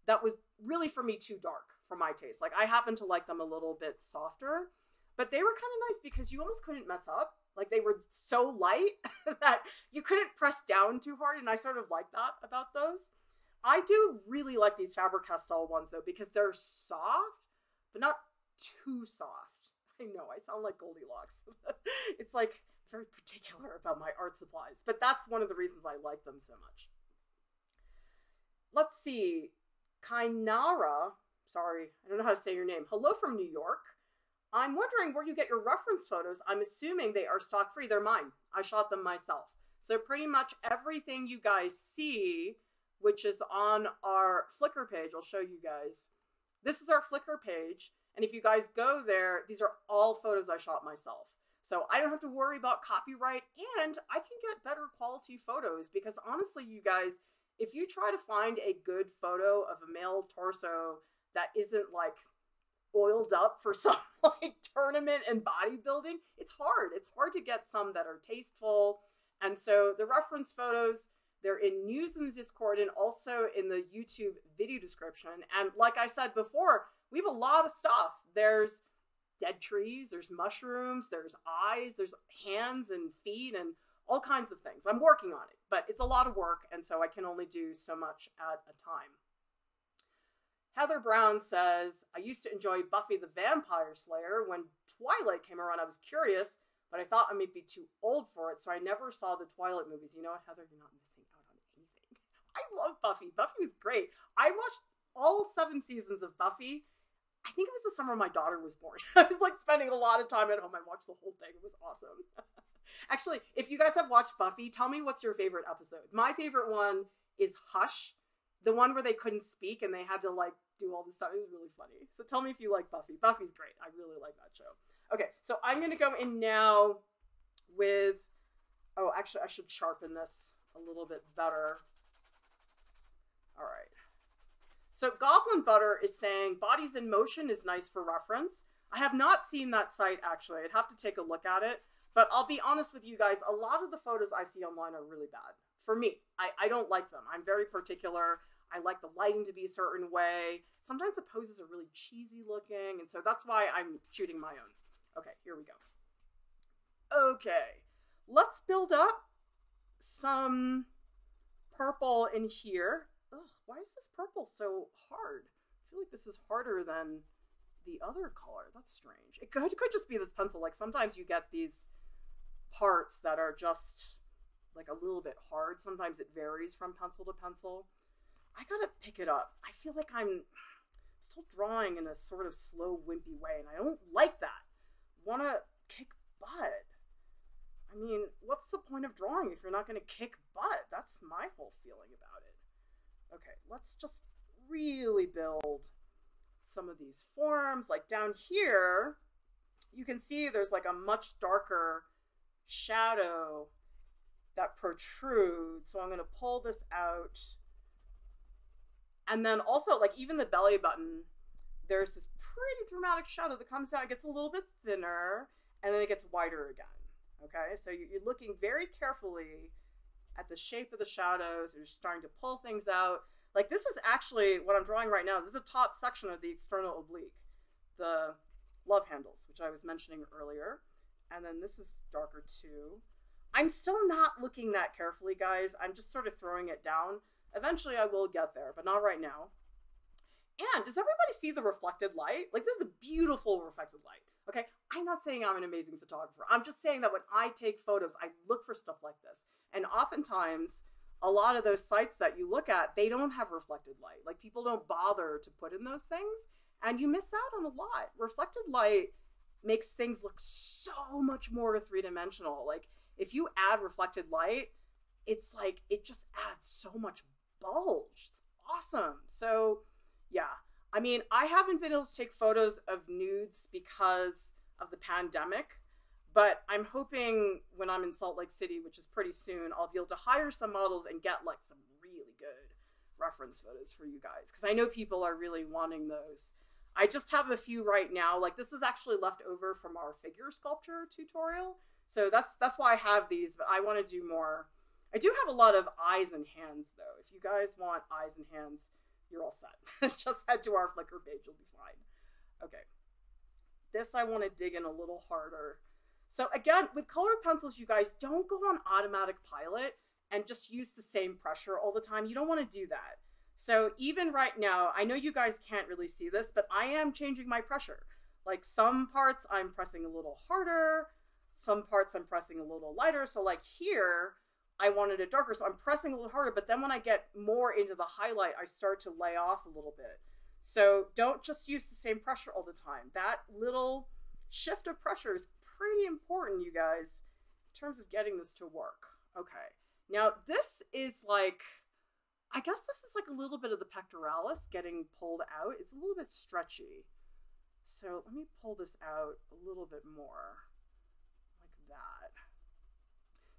that was really, for me, too dark for my taste. Like, I happen to like them a little bit softer, but they were kind of nice because you almost couldn't mess up. Like, they were so light that you couldn't press down too hard, and I sort of like that about those. I do really like these Faber-Castell ones, though, because they're soft, but not too soft. I know, I sound like Goldilocks. It's like very particular about my art supplies, but that's one of the reasons I like them so much. Let's see. Kainara, sorry, I don't know how to say your name. Hello from New York. I'm wondering where you get your reference photos. I'm assuming they are stock free. They're mine. I shot them myself. So pretty much everything you guys see, which is on our Flickr page, I'll show you guys. This is our Flickr page. And if you guys go there, these are all photos I shot myself. So I don't have to worry about copyright, and I can get better quality photos because honestly, you guys, if you try to find a good photo of a male torso that isn't like oiled up for some like tournament and bodybuilding, it's hard. It's hard to get some that are tasteful. And so the reference photos, they're in news in the Discord and also in the YouTube video description. And like I said before, we have a lot of stuff. There's dead trees, there's mushrooms, there's eyes, there's hands and feet and all kinds of things. I'm working on it, but it's a lot of work, and so I can only do so much at a time. Heather Brown says, I used to enjoy Buffy the Vampire Slayer. When Twilight came around, I was curious, but I thought I might be too old for it, so I never saw the Twilight movies. You know what, Heather? You're not missing out on anything. I love Buffy. Buffy was great. I watched all 7 seasons of Buffy. I think it was the summer my daughter was born. I was like spending a lot of time at home. I watched the whole thing. It was awesome. Actually, if you guys have watched Buffy, tell me what's your favorite episode. My favorite one is Hush, the one where they couldn't speak and they had to like do all this stuff. It was really funny. So tell me if you like Buffy. Buffy's great. I really like that show. Okay, so I'm going to go in now with, oh, actually I should sharpen this a little bit better. All right. So Goblin Butter is saying Bodies in Motion is nice for reference. I have not seen that site, actually. I'd have to take a look at it. But I'll be honest with you guys, a lot of the photos I see online are really bad. For me, I don't like them. I'm very particular. I like the lighting to be a certain way. Sometimes the poses are really cheesy looking, and so that's why I'm shooting my own. Okay, here we go. Okay, let's build up some purple in here. Ugh, why is this purple so hard? I feel like this is harder than the other color. That's strange. It could just be this pencil. Like sometimes you get these parts that are just like a little bit hard. Sometimes it varies from pencil to pencil. I gotta pick it up. I feel like I'm still drawing in a sort of slow, wimpy way, and I don't like that. Wanna kick butt. I mean, what's the point of drawing if you're not gonna kick butt? That's my whole feeling about it. Okay, let's just really build some of these forms. Like down here, you can see there's like a much darker shadow that protrudes. So I'm gonna pull this out. And then also like even the belly button, there's this pretty dramatic shadow that comes down, it gets a little bit thinner, and then it gets wider again. Okay, so you're looking very carefully at the shape of the shadows, and you're starting to pull things out. Like this is actually what I'm drawing right now. This is the top section of the external oblique, the love handles, which I was mentioning earlier. And then this is darker too. I'm still not looking that carefully, guys. I'm just sort of throwing it down. Eventually I will get there, but not right now. And does everybody see the reflected light? Like this is a beautiful reflected light, okay? I'm not saying I'm an amazing photographer. I'm just saying that when I take photos, I look for stuff like this. And oftentimes, a lot of those sites that you look at, they don't have reflected light. Like people don't bother to put in those things and you miss out on a lot. Reflected light makes things look so much more three-dimensional. Like if you add reflected light, it's like, it just adds so much bulge. It's awesome. So yeah, I mean, I haven't been able to take photos of nudes because of the pandemic, but I'm hoping when I'm in Salt Lake City, which is pretty soon, I'll be able to hire some models and get like some really good reference photos for you guys, because I know people are really wanting those. I just have a few right now. Like, this is actually left over from our figure sculpture tutorial. So that's why I have these, but I want to do more. I do have a lot of eyes and hands though. If you guys want eyes and hands, you're all set. Just head to our Flickr page, you'll be fine. Okay. This I want to dig in a little harder. So again, with colored pencils, you guys, don't go on automatic pilot and just use the same pressure all the time. You don't want to do that. So even right now, I know you guys can't really see this, but I am changing my pressure. Like, some parts I'm pressing a little harder, some parts I'm pressing a little lighter. So like here, I wanted it darker, so I'm pressing a little harder, but then when I get more into the highlight, I start to lay off a little bit. So don't just use the same pressure all the time. That little shift of pressure is pretty important, you guys, in terms of getting this to work. Okay, now this is like, I guess this is like a little bit of the pectoralis getting pulled out. It's a little bit stretchy. So let me pull this out a little bit more, like that.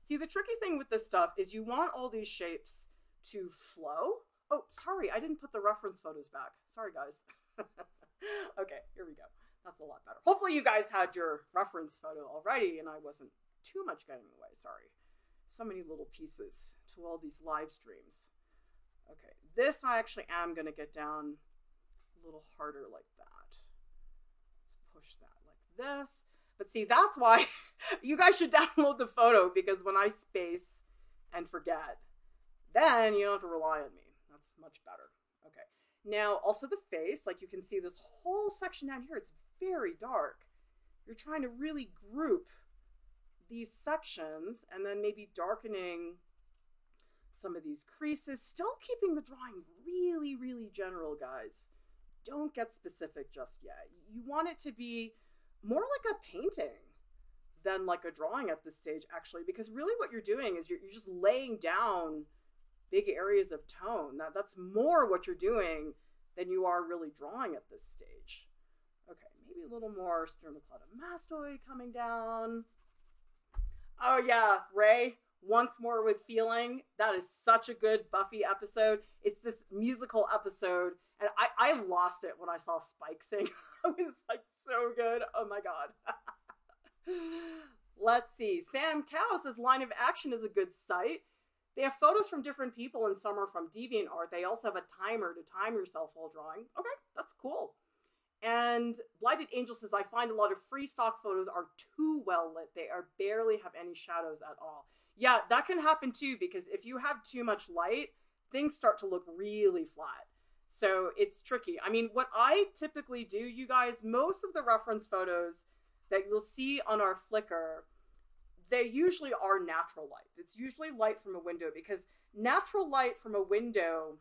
See, the tricky thing with this stuff is you want all these shapes to flow. Oh, sorry, I didn't put the reference photos back. Sorry, guys. Okay, here we go. That's a lot better. Hopefully you guys had your reference photo already and I wasn't too much getting in the way, sorry. So many little pieces to all these live streams. Okay, this I actually am gonna get down a little harder like that. Let's push that like this. But see, that's why you guys should download the photo, because when I space and forget, then you don't have to rely on me. That's much better. Okay. Now, also the face, like you can see this whole section down here, it's very dark. You're trying to really group these sections and then maybe darkening some of these creases, still keeping the drawing really, really general, guys. Don't get specific just yet. You want it to be more like a painting than like a drawing at this stage, actually, because really what you're doing is you're just laying down big areas of tone. That's more what you're doing than you are really drawing at this stage. Okay, maybe a little more sternocleidomastoid coming down. Oh yeah, Ray, Once More with Feeling. That is such a good Buffy episode. It's this musical episode. And I lost it when I saw Spike sing. I was like, so good. Oh my God. Let's see. Sam Cow says Line of Action is a good site. They have photos from different people and some are from DeviantArt. They also have a timer to time yourself while drawing. Okay, that's cool. And Blighted Angel says, I find a lot of free stock photos are too well lit. They are barely have any shadows at all. Yeah, that can happen too, because if you have too much light, things start to look really flat. So it's tricky. I mean, what I typically do, you guys, most of the reference photos that you'll see on our Flickr, they usually are natural light. It's usually light from a window, because natural light from a window,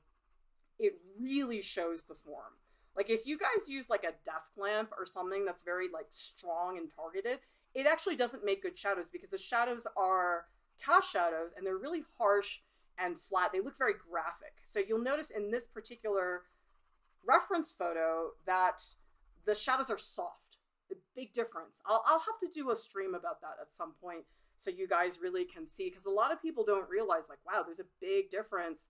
it really shows the form. Like if you guys use like a desk lamp or something that's very like strong and targeted, it actually doesn't make good shadows, because the shadows are cast shadows and they're really harsh and flat. They look very graphic. So you'll notice in this particular reference photo that the shadows are soft. The big difference. I'll have to do a stream about that at some point so you guys really can see, because a lot of people don't realize, like, wow, there's a big difference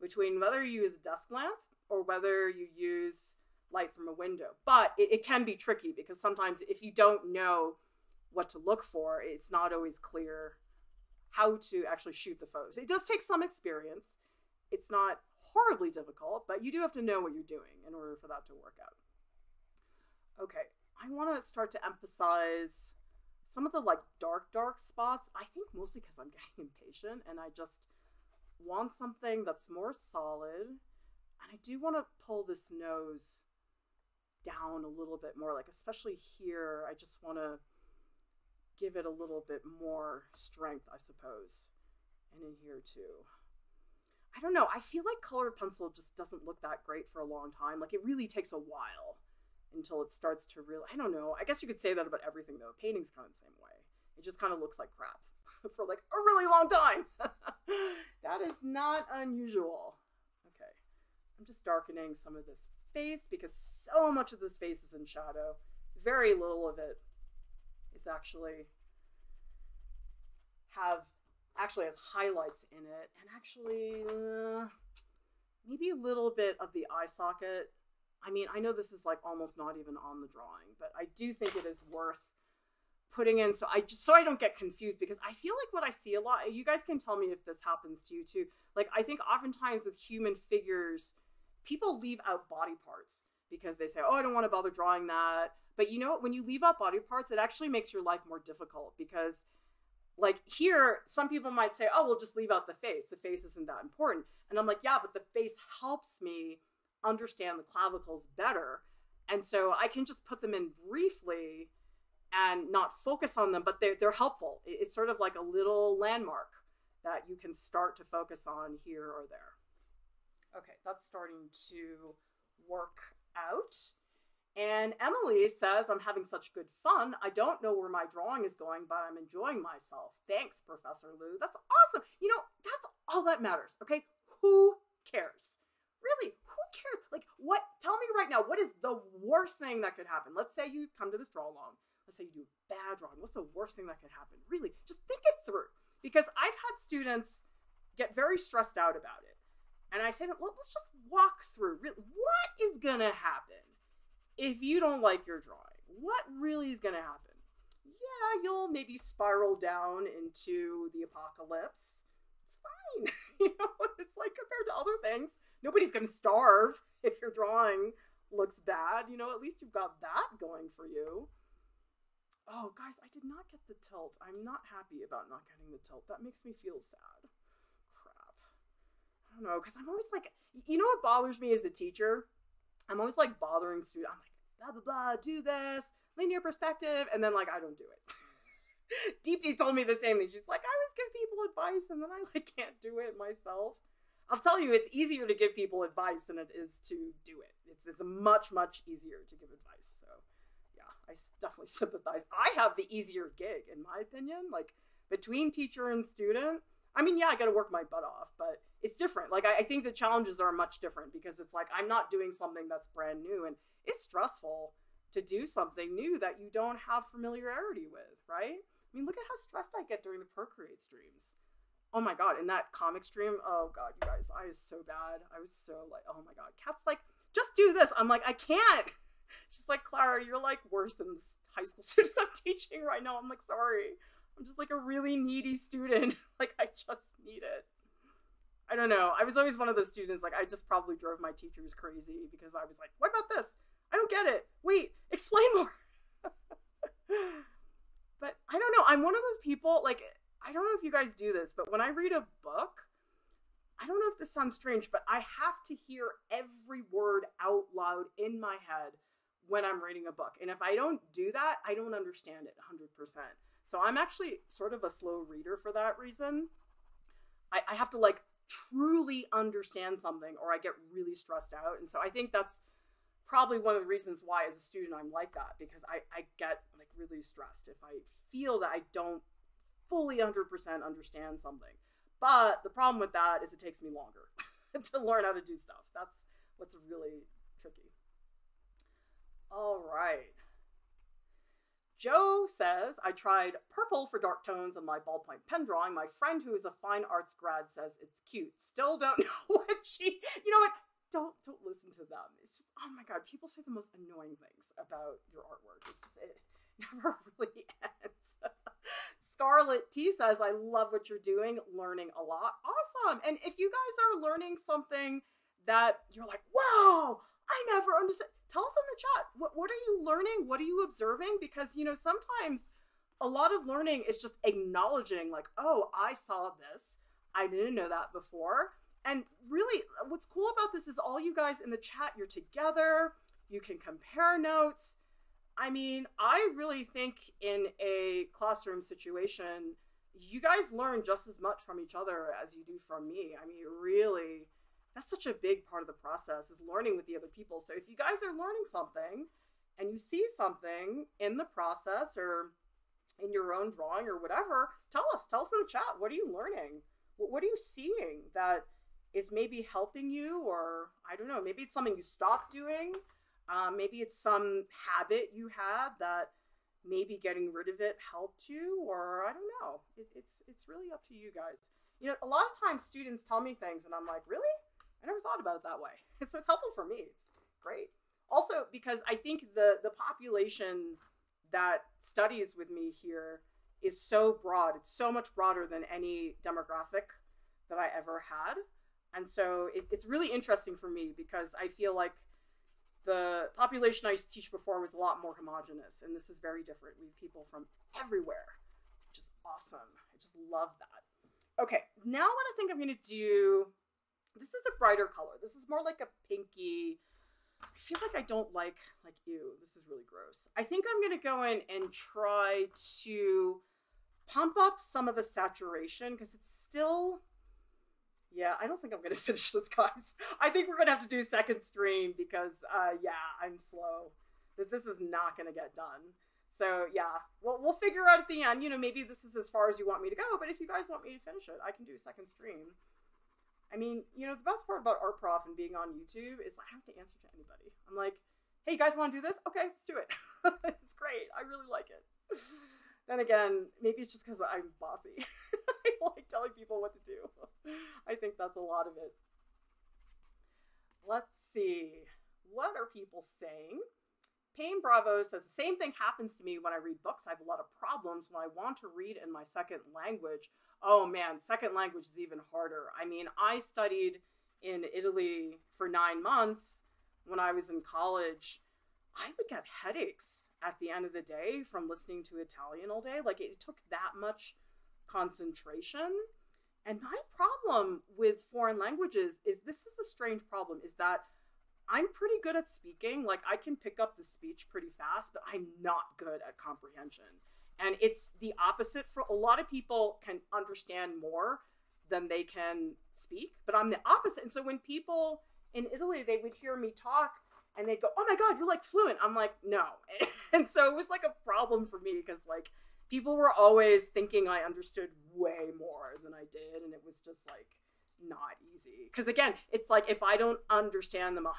between whether you use a desk lamp or whether you use light from a window. But it can be tricky, because sometimes if you don't know what to look for, it's not always clear how to actually shoot the photos. It does take some experience. It's not horribly difficult, but you do have to know what you're doing in order for that to work out. Okay, I want to start to emphasize some of the like dark spots. I think mostly because I'm getting impatient and I just want something that's more solid. And I do want to pull this nose down a little bit more, like especially here, I just want to give it a little bit more strength, I suppose. And in here too. I don't know. I feel like colored pencil just doesn't look that great for a long time. Like it really takes a while until it starts to really, I don't know. I guess you could say that about everything though. Painting's kind of the same way. It just kind of looks like crap for like a really long time. That is not unusual. Okay. I'm just darkening some of this face because so much of this face is in shadow. Very little of it is actually has highlights in it, and maybe a little bit of the eye socket. I mean, I know this is like almost not even on the drawing, but I do think it is worth putting in so I don't get confused, because I feel like what I see a lot, you guys can tell me if this happens to you too. Like, I think oftentimes with human figures, people leave out body parts because they say, oh, I don't want to bother drawing that. But you know what? When you leave out body parts, it actually makes your life more difficult, because like here, some people might say, oh, we'll just leave out the face. The face isn't that important. And I'm like, yeah, but the face helps me understand the clavicles better. And so I can just put them in briefly and not focus on them, but they're helpful. It's sort of like a little landmark that you can start to focus on here or there. Okay, that's starting to work out. And Emily says, I'm having such good fun. I don't know where my drawing is going, but I'm enjoying myself. Thanks, Professor Lieu. That's awesome. You know, that's all that matters, okay? Who cares? Really, who cares? Like, what? Tell me right now, what is the worst thing that could happen? Let's say you come to this draw-along. Let's say you do a bad drawing. What's the worst thing that could happen? Really, just think it through. Because I've had students get very stressed out about it. And I say, let's just walk through. Really, what is going to happen if you don't like your drawing? What really is going to happen? Yeah, you'll maybe spiral down into the apocalypse. It's fine. You know, it's like, compared to other things, nobody's going to starve if your drawing looks bad. You know, at least you've got that going for you. Oh, guys, I did not get the tilt. I'm not happy about not getting the tilt. That makes me feel sad. Crap. I don't know, because I'm always like, you know what bothers me as a teacher? I'm always like bothering students. I'm like, blah, blah, blah, do this, linear perspective. And then like, I don't do it. Deep Dee told me the same thing. She's like, I always give people advice and then I like can't do it myself. I'll tell you, it's easier to give people advice than it is to do it. It's much, much easier to give advice. So yeah, I definitely sympathize. I have the easier gig in my opinion, like between teacher and student. I mean, yeah, I got to work my butt off, but it's different. Like, I think the challenges are much different because it's like, I'm not doing something that's brand new, and it's stressful to do something new that you don't have familiarity with, right? I mean, look at how stressed I get during the Procreate streams. Oh my God. In that comic stream. Oh God, you guys, I was so bad. I was so like, oh my God. Kat's like, just do this. I'm like, I can't. She's like, Clara, you're like worse than the high school students I'm teaching right now. I'm like, sorry. I'm just like a really needy student. Like, I just need it. I don't know. I was always one of those students. Like, I just probably drove my teachers crazy because I was like, what about this? I don't get it. Wait, explain more. But I don't know. I'm one of those people, like, I don't know if you guys do this, but when I read a book, I don't know if this sounds strange, but I have to hear every word out loud in my head when I'm reading a book. And if I don't do that, I don't understand it 100%. So I'm actually sort of a slow reader for that reason. I have to like truly understand something or I get really stressed out. And so I think that's probably one of the reasons why as a student I'm like that, because I get like really stressed if I feel that I don't fully 100% understand something. But the problem with that is it takes me longer to learn how to do stuff. That's what's really tricky. All right. Joe says, I tried purple for dark tones on my ballpoint pen drawing. My friend who is a fine arts grad says it's cute. Still don't know what she, you know what? Don't listen to them. It's just, oh my God, people say the most annoying things about your artwork. It's just, it never really ends. Scarlet T says, I love what you're doing. Learning a lot. Awesome. And if you guys are learning something that you're like, wow, I never understood. Tell us in the chat, what are you learning? What are you observing? Because, you know, sometimes a lot of learning is just acknowledging like, oh, I saw this. I didn't know that before. And really what's cool about this is all you guys in the chat, you're together. You can compare notes. I mean, I really think in a classroom situation, you guys learn just as much from each other as you do from me. I mean, really, that's such a big part of the process is learning with the other people. So if you guys are learning something and you see something in the process or in your own drawing or whatever, tell us in the chat, what are you learning? What are you seeing that is maybe helping you, or I don't know, maybe it's something you stopped doing. Maybe it's some habit you had that maybe getting rid of it helped you, or I don't know. It's really up to you guys. You know, a lot of times students tell me things and I'm like, really? I never thought about it that way. So it's helpful for me. Great. Also, because I think the population that studies with me here is so broad. It's so much broader than any demographic that I ever had. And so it's really interesting for me because I feel like the population I used to teach before was a lot more homogenous, and this is very different. We have people from everywhere, which is awesome. I just love that. Okay, now what I think I'm gonna do, this is a brighter color. This is more like a pinky. I feel like I don't like, ew, this is really gross. I think I'm gonna go in and try to pump up some of the saturation because it's still, yeah, I don't think I'm gonna finish this, guys. I think we're gonna have to do a second stream because yeah, I'm slow. This is not gonna get done. So yeah, we'll figure out at the end, you know, maybe this is as far as you want me to go, but if you guys want me to finish it, I can do a second stream. I mean, you know, the best part about Art Prof and being on YouTube is I don't have to answer to anybody. I'm like, hey, you guys want to do this? Okay, let's do it. It's great. I really like it. Then again, maybe it's just because I'm bossy. I like telling people what to do. I think that's a lot of it. Let's see. What are people saying? Payne Bravo says, the same thing happens to me when I read books. I have a lot of problems when I want to read in my second language. Oh man, second language is even harder. I mean, I studied in Italy for 9 months when I was in college. I would get headaches at the end of the day from listening to Italian all day. Like it took that much concentration. And my problem with foreign languages is this is a strange problem, is that I'm pretty good at speaking. Like I can pick up the speech pretty fast, but I'm not good at comprehension. And it's the opposite for a lot of people can understand more than they can speak, but I'm the opposite. And so when people in Italy, they would hear me talk and they'd go, oh my God, you're like fluent. I'm like, no. And so it was like a problem for me because like people were always thinking I understood way more than I did. And it was just like not easy. Cause again, it's like, if I don't understand them 100%,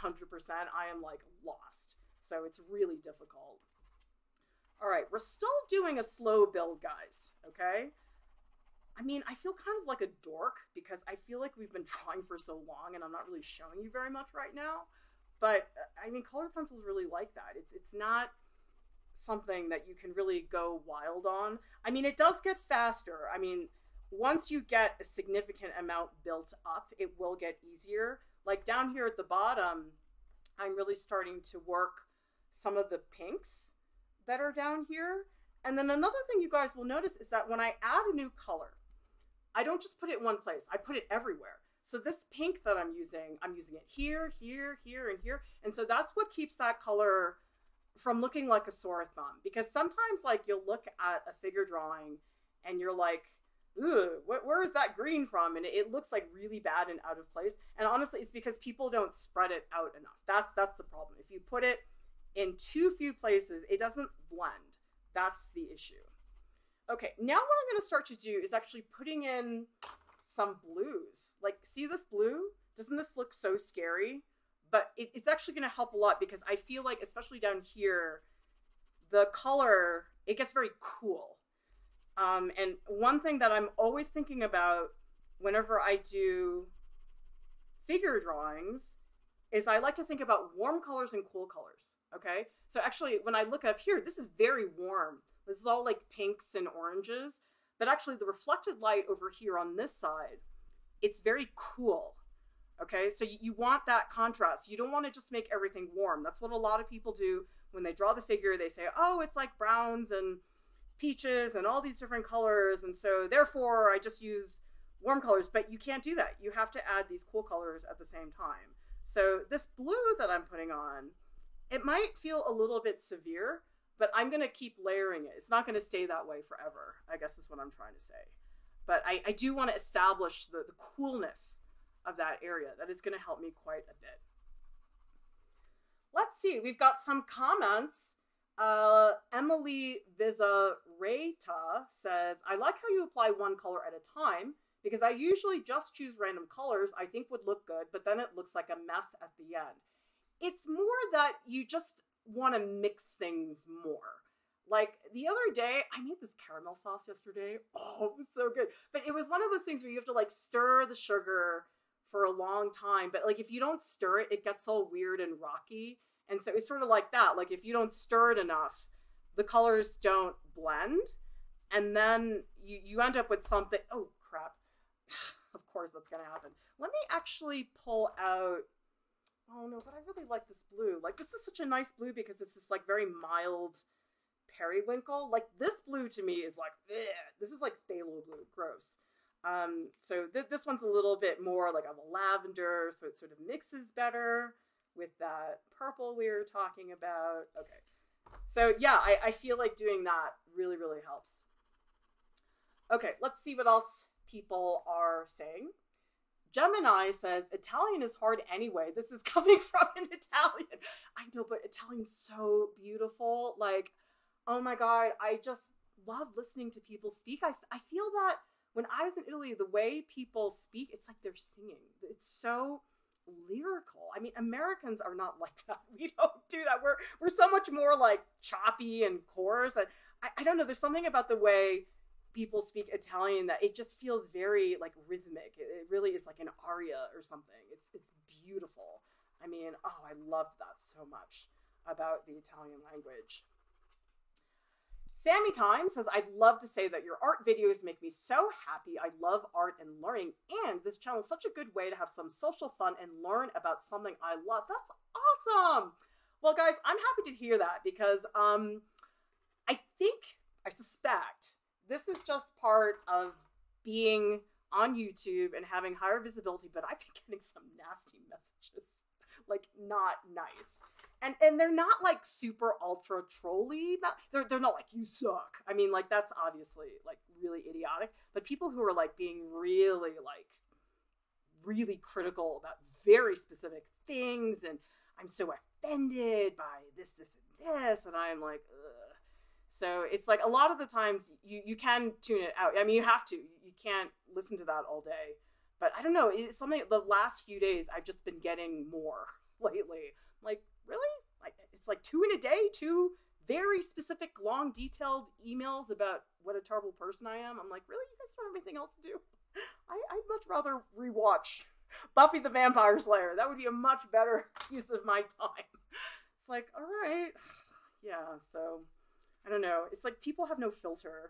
I am like lost. So it's really difficult. All right, we're still doing a slow build, guys, okay? I mean, I feel kind of like a dork because I feel like we've been trying for so long and I'm not really showing you very much right now. But, I mean, color pencils really like that. It's not something that you can really go wild on. I mean, it does get faster. I mean, once you get a significant amount built up, it will get easier. Like down here at the bottom, I'm really starting to work some of the pinks that are down here. And then another thing you guys will notice is that when I add a new color, I don't just put it in one place, I put it everywhere. So this pink that I'm using it here, here, here, and here. And so that's what keeps that color from looking like a sore thumb. Because sometimes like you'll look at a figure drawing and you're like, ooh, where is that green from? And it looks like really bad and out of place. And honestly, it's because people don't spread it out enough. That's the problem. If you put it in too few places, it doesn't blend. That's the issue. Okay, now what I'm gonna start to do is actually putting in some blues. Like, see this blue? Doesn't this look so scary? But it's actually gonna help a lot because I feel like, especially down here, the color, it gets very cool. And one thing that I'm always thinking about whenever I do figure drawings is I like to think about warm colors and cool colors. Okay, so actually when I look up here, this is very warm. This is all like pinks and oranges, but actually the reflected light over here on this side, it's very cool. Okay, so you want that contrast. You don't want to just make everything warm. That's what a lot of people do when they draw the figure. They say, oh, it's like browns and peaches and all these different colors. And so therefore I just use warm colors, but you can't do that. You have to add these cool colors at the same time. So this blue that I'm putting on, it might feel a little bit severe, but I'm going to keep layering it. It's not going to stay that way forever, I guess is what I'm trying to say. But I do want to establish the coolness of that area. That is going to help me quite a bit. Let's see. We've got some comments. Emily Vizareta says, I like how you apply one color at a time because I usually just choose random colors I think would look good, but then it looks like a mess at the end. It's more that you just want to mix things more. Like the other day, I made this caramel sauce yesterday. Oh, it was so good. But it was one of those things where you have to like stir the sugar for a long time. But like if you don't stir it, it gets all weird and rocky. And so it's sort of like that. Like if you don't stir it enough, the colors don't blend. And then you end up with something. Oh, crap. Of course, that's going to happen. Let me actually pull out. Oh, no, but I really like this blue. Like this is such a nice blue because it's this like very mild periwinkle. Like this blue to me is like, ugh. This is like phthalo blue, gross. So this one's a little bit more like of a lavender, so it sort of mixes better with that purple we were talking about. Okay, so yeah, I feel like doing that really, really helps. Okay, let's see what else people are saying. Gemini says, Italian is hard anyway. This is coming from an Italian. I know, but Italian's so beautiful. Like, oh my God, I just love listening to people speak. I feel that when I was in Italy, the way people speak, it's like they're singing. It's so lyrical. I mean, Americans are not like that. We don't do that. We're so much more like choppy and coarse. And I don't know, there's something about the way people speak Italian that it just feels very like rhythmic. It really is like an aria or something. It's beautiful. I mean, oh, I love that so much about the Italian language. Sammy Time says, I'd love to say that your art videos make me so happy. I love art and learning, and this channel is such a good way to have some social fun and learn about something I love. That's awesome. Well, guys, I'm happy to hear that because I suspect this is just part of being on YouTube and having higher visibility, but I've been getting some nasty messages, like not nice. And they're not like super ultra trolly. They're not like, you suck. I mean, like that's obviously like really idiotic, but people who are like being really like, really critical about very specific things. And I'm so offended by this, this, and this. And I'm like, ugh. So it's like a lot of the times you can tune it out. I mean, you have to, you can't listen to that all day, but I don't know. It's something the last few days I've just been getting more lately. Like, really? Like it's like two in a day, two very specific, long, detailed emails about what a terrible person I am. I'm like, really? You guys don't have anything else to do? I'd much rather rewatch Buffy the Vampire Slayer. That would be a much better use of my time. It's like, all right. Yeah, so I don't know. It's like people have no filter.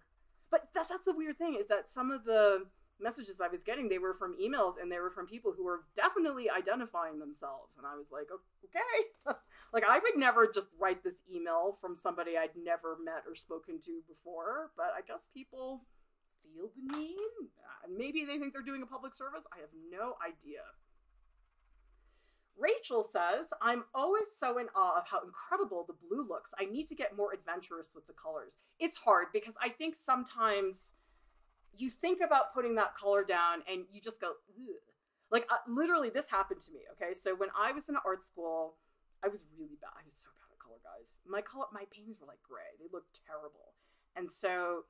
But that's the weird thing is that some of the messages I was getting, they were from emails and they were from people who were definitely identifying themselves. And I was like, okay, like I would never just write this email from somebody I'd never met or spoken to before, but I guess people feel the need. Maybe they think they're doing a public service. I have no idea. Rachel says, I'm always so in awe of how incredible the blue looks. I need to get more adventurous with the colors. It's hard because I think sometimes you think about putting that color down and you just go, ugh. Like literally this happened to me. Okay. So when I was in art school, I was really bad. I was so bad at color, guys. My paintings were like gray. They looked terrible. And so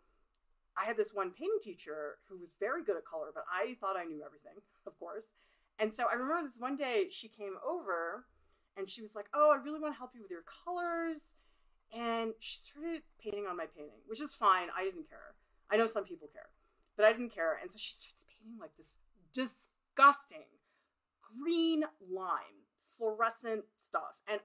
I had this one painting teacher who was very good at color, but I thought I knew everything, of course. And so I remember this one day she came over and she was like, oh, I really want to help you with your colors. And she started painting on my painting, which is fine. I didn't care. I know some people care. But I didn't care. And so she starts painting like this disgusting green lime, fluorescent stuff. And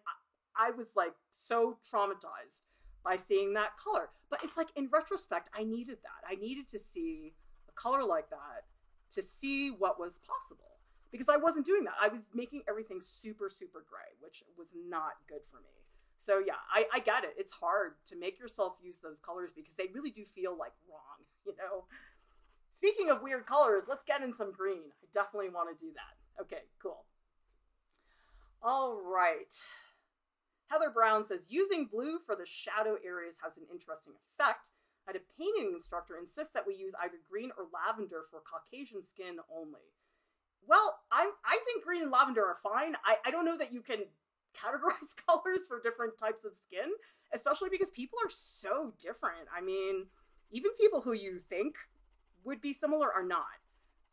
I was like so traumatized by seeing that color. But it's like in retrospect, I needed that. I needed to see a color like that to see what was possible because I wasn't doing that. I was making everything super, super gray, which was not good for me. So yeah, I get it. It's hard to make yourself use those colors because they really do feel like wrong, you know? Speaking of weird colors, let's get in some green. I definitely want to do that. Okay, cool. All right. Heather Brown says, using blue for the shadow areas has an interesting effect. I had a painting instructor insist that we use either green or lavender for Caucasian skin only. Well, I think green and lavender are fine. I don't know that you can categorize colors for different types of skin, especially because people are so different. I mean, even people who you think would be similar or not.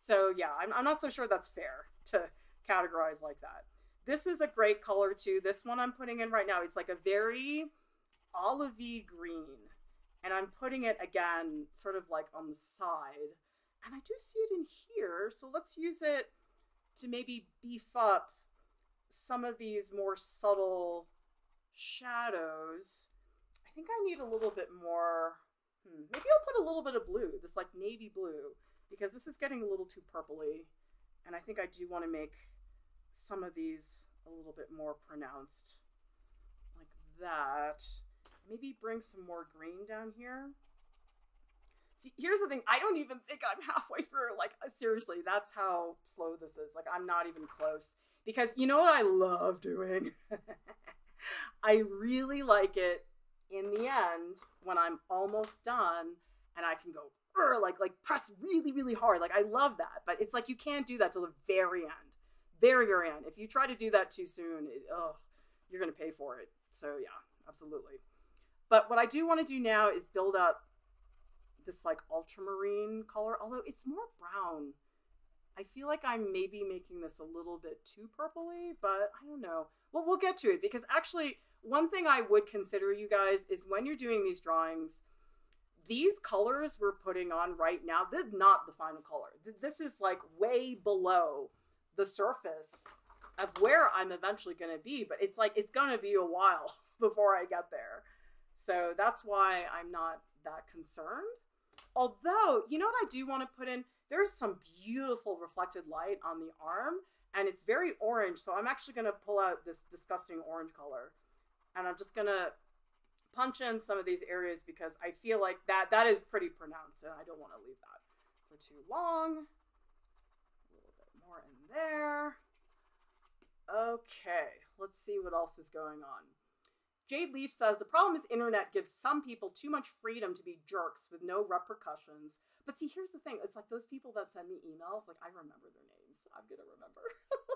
So yeah, I'm not so sure that's fair to categorize like that. This is a great color too. This one I'm putting in right now, it's like a very olivey green. And I'm putting it again, sort of like on the side. And I do see it in here. So let's use it to maybe beef up some of these more subtle shadows. I think I need a little bit more, maybe I'll put a little bit of blue, this like navy blue, because this is getting a little too purpley. And I think I do want to make some of these a little bit more pronounced like that. Maybe bring some more green down here. See, here's the thing. I don't even think I'm halfway through. Like, seriously, that's how slow this is. Like, I'm not even close. Because you know what I love doing? I really like it in the end when I'm almost done and I can go, like press really, really hard. Like, I love that. But it's like you can't do that till the very end. Very, very end. If you try to do that too soon, you're going to pay for it. So, yeah, absolutely. But what I do want to do now is build up this like ultramarine color, although it's more brown. I feel like I'm maybe making this a little bit too purpley, but I don't know. Well, we'll get to it, because actually one thing I would consider, you guys, is when you're doing these drawings, these colors we're putting on right now, this is not the final color. This is like way below the surface of where I'm eventually going to be, but it's like, it's going to be a while before I get there. So that's why I'm not that concerned. Although, you know what I do want to put in? There's some beautiful reflected light on the arm, and it's very orange. So I'm actually going to pull out this disgusting orange color, and I'm just going to punch in some of these areas because I feel like that is pretty pronounced, and I don't want to leave that for too long. A little bit more in there. Okay, let's see what else is going on. Jade Leaf says, the problem is internet gives some people too much freedom to be jerks with no repercussions. But see, here's the thing. It's like those people that send me emails, like I remember their names. I'm going to remember.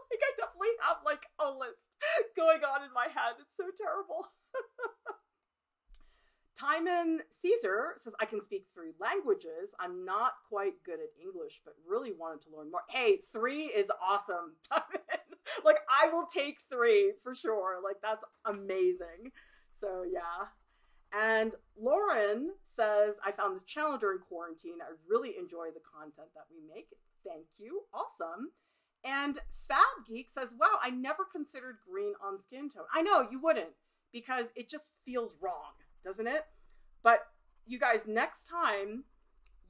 Like I definitely have like a list going on in my head. It's so terrible. Timon Caesar says, I can speak 3 languages. I'm not quite good at English, but really wanted to learn more. Hey, 3 is awesome, Timon. Like, I will take 3 for sure. Like, that's amazing. So, yeah. And Lauren says, I found this channel during quarantine. I really enjoy the content that we make. Thank you. Awesome. And Fab Geek says, wow, I never considered green on skin tone. I know, you wouldn't, because it just feels wrong, doesn't it? But you guys, next time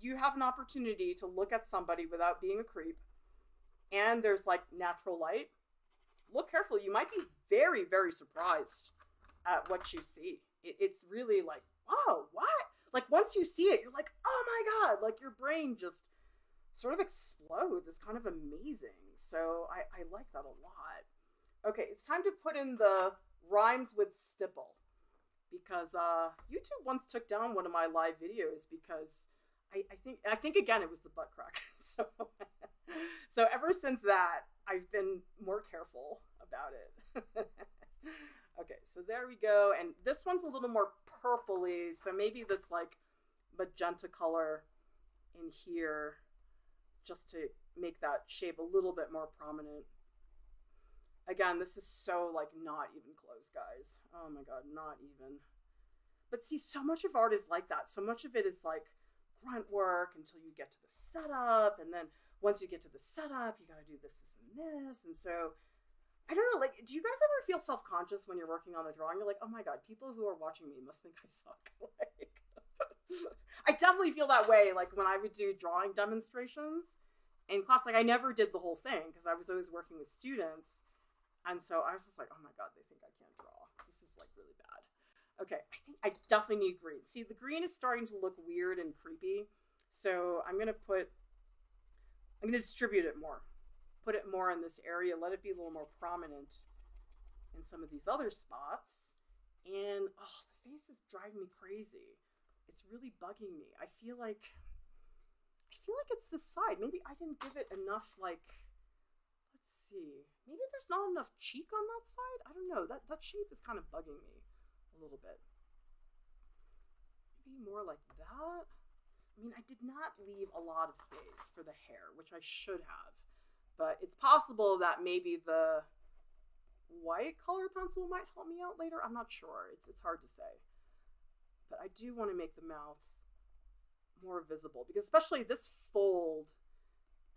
you have an opportunity to look at somebody without being a creep, and there's like natural light, look carefully. You might be very, very surprised at what you see. It's really like, oh, what? Like once you see it, you're like, oh my God, like your brain just sort of explodes. It's kind of amazing. So I like that a lot. Okay, it's time to put in the rhymes with stipple, because YouTube once took down one of my live videos because I think again, it was the butt crack. So ever since that, I've been more careful about it. Okay, so there we go. And this one's a little more purpley. So maybe this like magenta color in here just to make that shape a little bit more prominent. Again, this is so like not even close, guys. Oh my God, not even. But see, so much of art is like that. So much of it is like grunt work until you get to the setup, and then once you get to the setup, you got to do this, this, and this. And so, I don't know, like, do you guys ever feel self-conscious when you're working on a drawing? You're like, oh my God, people who are watching me must think I suck. Like, I definitely feel that way, like, when I would do drawing demonstrations in class. Like, I never did the whole thing because I was always working with students. And so I was just like, oh my God, they think I can't draw. This is, like, really bad. Okay, I think I definitely need green. See, the green is starting to look weird and creepy. So I'm going to distribute it more, put it more in this area, let it be a little more prominent in some of these other spots. And oh, the face is driving me crazy. It's really bugging me. I feel like it's this side. Maybe I didn't give it enough, like, let's see. Maybe there's not enough cheek on that side. I don't know. That shape is kind of bugging me a little bit. Maybe more like that. I mean, I did not leave a lot of space for the hair, which I should have. But it's possible that maybe the white color pencil might help me out later. I'm not sure. It's hard to say. But I do want to make the mouth more visible, because especially this fold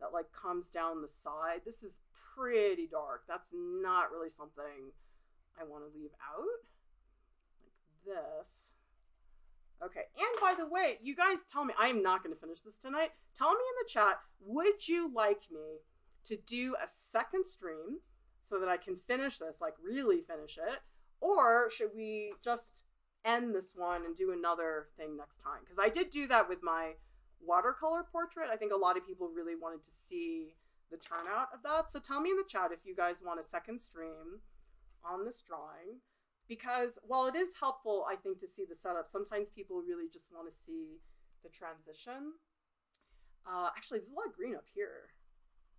that like comes down the side, this is pretty dark. That's not really something I want to leave out. Like this. Okay, and by the way, you guys tell me, I am not going to finish this tonight. Tell me in the chat, would you like me to do a second stream so that I can finish this, like really finish it? Or should we just end this one and do another thing next time? Because I did do that with my watercolor portrait. I think a lot of people really wanted to see the turnout of that. So tell me in the chat if you guys want a second stream on this drawing. Because while it is helpful, I think, to see the setup, sometimes people really just want to see the transition. Actually, there's a lot of green up here.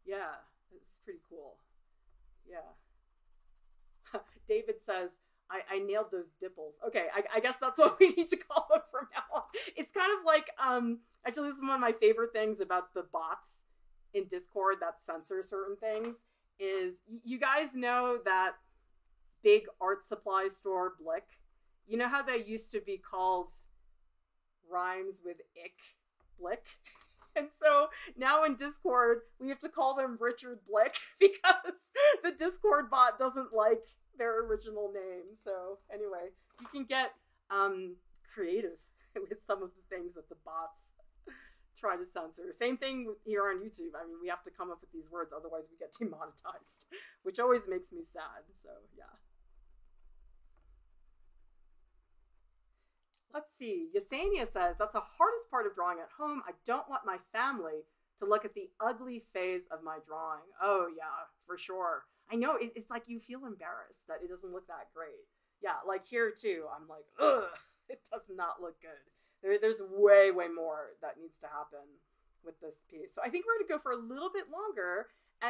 Yeah, it's pretty cool. Yeah. David says, I nailed those dimples. Okay, I guess that's what we need to call them from now on. It's kind of like, actually, this is one of my favorite things about the bots in Discord that censor certain things, is you guys know that big art supply store Blick. You know how they used to be called rhymes with ick Blick? And so now in Discord, we have to call them Richard Blick because the Discord bot doesn't like their original name. So anyway, you can get creative with some of the things that the bots try to censor. Same thing here on YouTube. I mean, we have to come up with these words, otherwise we get demonetized, which always makes me sad. So yeah. Let's see, Yesenia says, that's the hardest part of drawing at home. I don't want my family to look at the ugly phase of my drawing. Oh yeah, for sure. I know, it's like you feel embarrassed that it doesn't look that great. Yeah, like here too, I'm like, ugh, it does not look good. There's way, way more that needs to happen with this piece. So I think we're gonna go for a little bit longer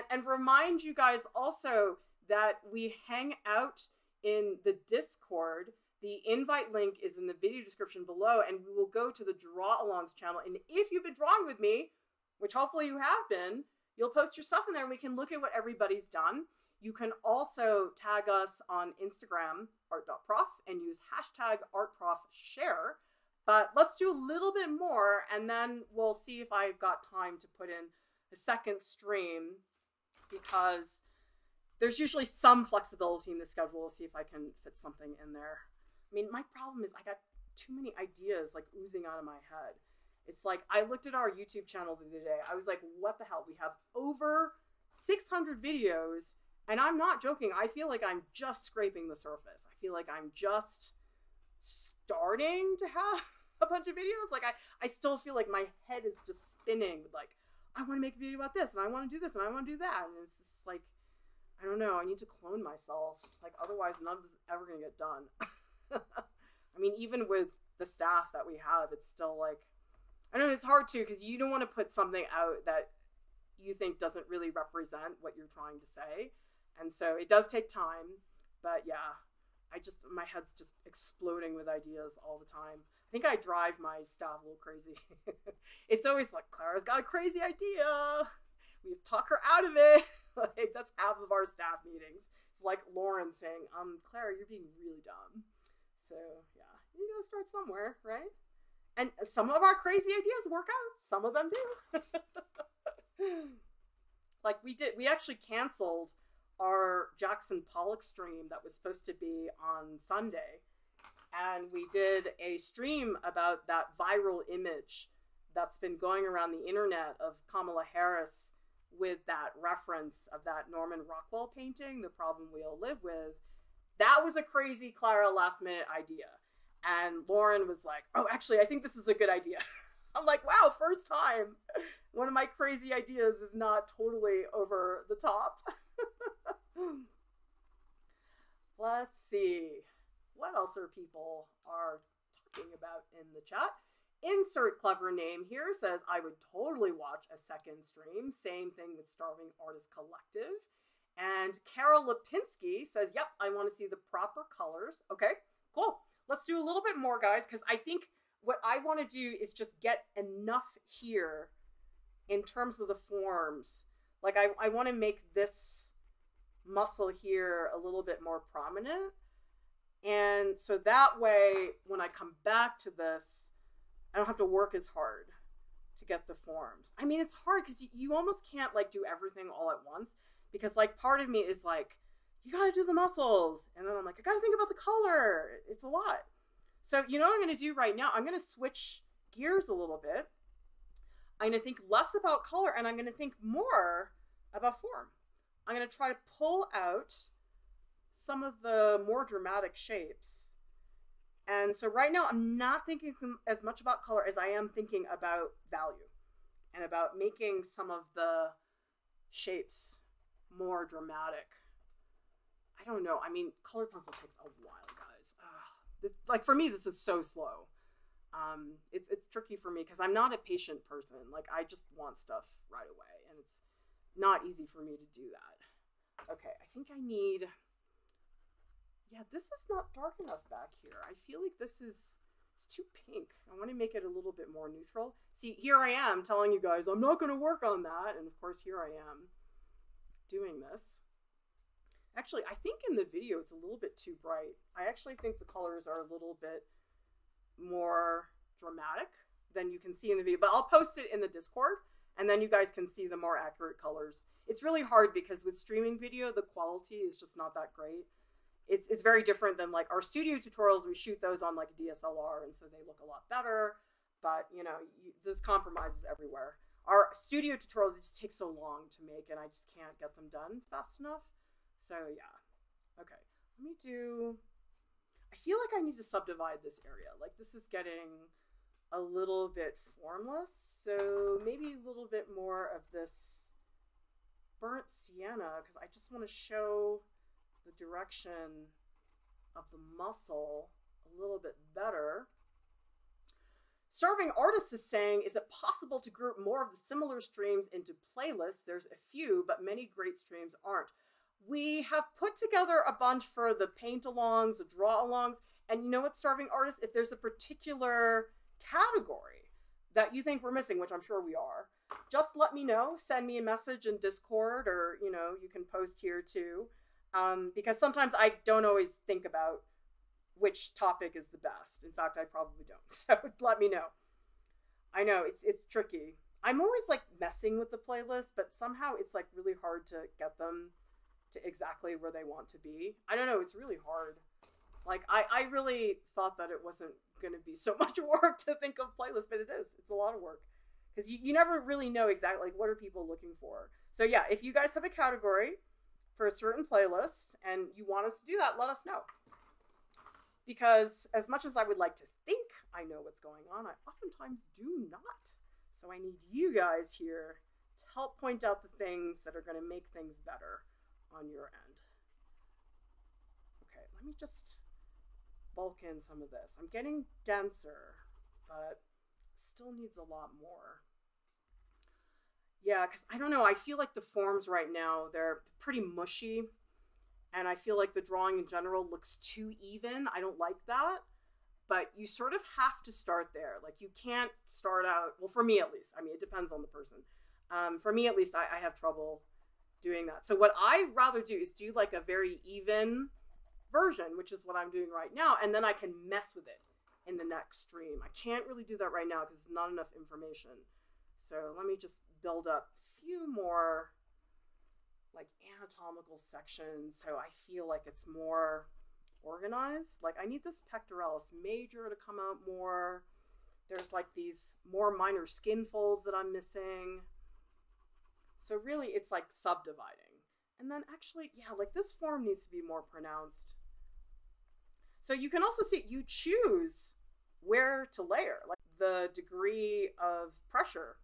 and remind you guys also that we hang out in the Discord. The invite link is in the video description below, and we will go to the Draw-Alongs channel. And if you've been drawing with me, which hopefully you have been, you'll post your stuff in there, and we can look at what everybody's done. You can also tag us on Instagram, art.prof, and use hashtag artprofshare. But let's do a little bit more, and then we'll see if I've got time to put in a second stream, because there's usually some flexibility in the schedule. We'll see if I can fit something in there. I mean, my problem is I got too many ideas like oozing out of my head. It's like, I looked at our YouTube channel the other day. I was like, what the hell? We have over 600 videos, and I'm not joking. I feel like I'm just scraping the surface. I feel like I'm just starting to have a bunch of videos. Like I still feel like my head is just spinning with like, I want to make a video about this, and I want to do this, and I want to do that. And it's just like, I don't know. I need to clone myself. Like otherwise none of this is ever going to get done. I mean, even with the staff that we have, it's still like, I know it's hard too, because you don't want to put something out that you think doesn't really represent what you're trying to say. And so it does take time, but yeah, my head's just exploding with ideas all the time. I think I drive my staff a little crazy. It's always like, Clara's got a crazy idea. We've talked her out of it. Like that's half of our staff meetings. It's like Lauren saying, Clara, you're being really dumb. So yeah, you gotta start somewhere, right? And some of our crazy ideas work out, some of them do. Like we actually canceled our Jackson Pollock stream that was supposed to be on Sunday. And we did a stream about that viral image that's been going around the internet of Kamala Harris with that reference of that Norman Rockwell painting, The Problem We All Live With. That was a crazy Clara last minute idea. And Lauren was like, oh, actually, I think this is a good idea. I'm like, wow, first time. One of my crazy ideas is not totally over the top. Let's see. What else are people talking about in the chat? Insert clever name here says, I would totally watch a second stream. Same thing with Starving Artist Collective. And Carol Lipinski says, yep, I want to see the proper colors. Okay, cool. Let's do a little bit more, guys, because I think what I want to do is just get enough here in terms of the forms. Like I want to make this muscle here a little bit more prominent. And so that way, when I come back to this, I don't have to work as hard to get the forms. I mean, it's hard because you almost can't like do everything all at once, because like part of me is like, you got to do the muscles. And then I'm like, I got to think about the color. It's a lot. So you know what I'm going to do right now? I'm going to switch gears a little bit. I'm going to think less about color and I'm going to think more about form. I'm going to try to pull out some of the more dramatic shapes. And so right now I'm not thinking as much about color as I am thinking about value and about making some of the shapes more dramatic. I don't know. I mean, colored pencil takes a while, guys. Like for me, this is so slow. It's tricky for me because I'm not a patient person. Like I just want stuff right away and it's not easy for me to do that. Okay, I think I need, yeah, this is not dark enough back here. I feel like this is, it's too pink. I want to make it a little bit more neutral. See, here I am telling you guys, I'm not going to work on that. And of course, here I am doing this. Actually, I think in the video, it's a little bit too bright. I actually think the colors are a little bit more dramatic than you can see in the video, but I'll post it in the Discord and then you guys can see the more accurate colors. It's really hard because with streaming video, the quality is just not that great. It's very different than like our studio tutorials. We shoot those on like a DSLR and so they look a lot better, but you know, there's compromises everywhere. Our studio tutorials, it just takes so long to make and I just can't get them done fast enough. So yeah, okay, let me do, I feel like I need to subdivide this area. Like this is getting a little bit formless. So maybe a little bit more of this burnt sienna, because I just want to show the direction of the muscle a little bit better. Starving Artist is saying, is it possible to group more of the similar streams into playlists? There's a few, but many great streams aren't. We have put together a bunch for the paint-alongs, the draw-alongs, and you know what, Starving Artist, if there's a particular category that you think we're missing, which I'm sure we are, just let me know. Send me a message in Discord or, you know, you can post here too. Because sometimes I don't always think about which topic is the best. In fact, I probably don't. So let me know. I know it's tricky. I'm always like messing with the playlist, but somehow it's like really hard to get them to exactly where they want to be. I don't know. It's really hard. Like I really thought that it wasn't going to be so much work to think of playlists, but it is. It's a lot of work because you never really know exactly like, what are people looking for. So yeah, if you guys have a category for a certain playlist and you want us to do that, let us know. Because as much as I would like to think I know what's going on, I oftentimes do not. So I need you guys here to help point out the things that are going to make things better on your end. Okay, let me just bulk in some of this. I'm getting denser, but still needs a lot more. Yeah, because I don't know, I feel like the forms right now, they're pretty mushy. And I feel like the drawing in general looks too even. I don't like that. But you sort of have to start there. Like you can't start out, well, for me at least. I mean, it depends on the person. For me at least, I have trouble doing that. So what I'd rather do is do like a very even version, which is what I'm doing right now. And then I can mess with it in the next stream. I can't really do that right now because there's not enough information. So let me just build up a few more like anatomical sections so I feel like it's more organized. Like I need this pectoralis major to come out more. There's like these more minor skin folds that I'm missing. So really it's like subdividing. And then actually, yeah, like this form needs to be more pronounced. So you can also see you choose where to layer, like the degree of pressure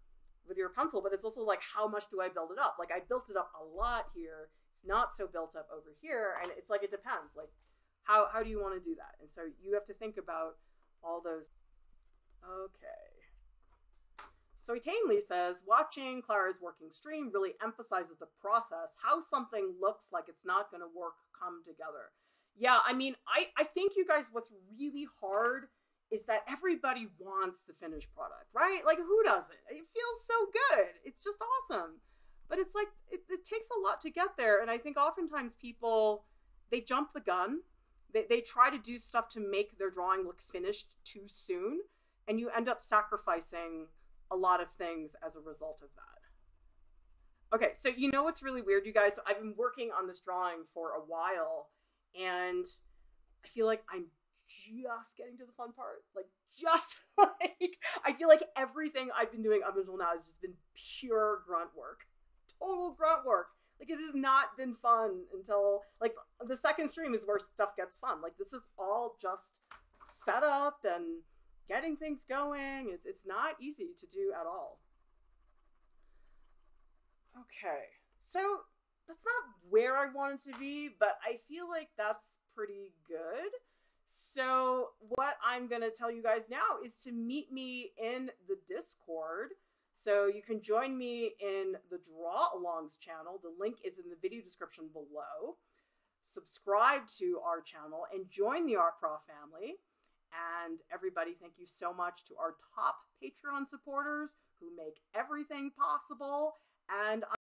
with your pencil, but it's also like, how much do I build it up? Like I built it up a lot here. It's not so built up over here. And it's like, it depends, like how do you want to do that? And so you have to think about all those. Okay. So Italy says, watching Clara's working stream really emphasizes the process, how something looks like it's not going to work, come together. Yeah. I mean, I think you guys, what's really hard is that everybody wants the finished product, right? Like, who doesn't? It feels so good. It's just awesome. But it's like, it takes a lot to get there. And I think oftentimes people, they jump the gun. They try to do stuff to make their drawing look finished too soon. And you end up sacrificing a lot of things as a result of that. Okay, so you know what's really weird, you guys? So I've been working on this drawing for a while, and I feel like I'm just getting to the fun part. I feel like everything I've been doing up until now has just been pure grunt work. Total grunt work. Like, it has not been fun until, like, the second stream is where stuff gets fun. Like, this is all just set up and getting things going. It's not easy to do at all. Okay, so that's not where I wanted to be, but I feel like that's pretty good. So what I'm going to tell you guys now is to meet me in the Discord. So you can join me in the Draw Alongs channel. The link is in the video description below. Subscribe to our channel and join the Art Prof family. And everybody, thank you so much to our top Patreon supporters who make everything possible. And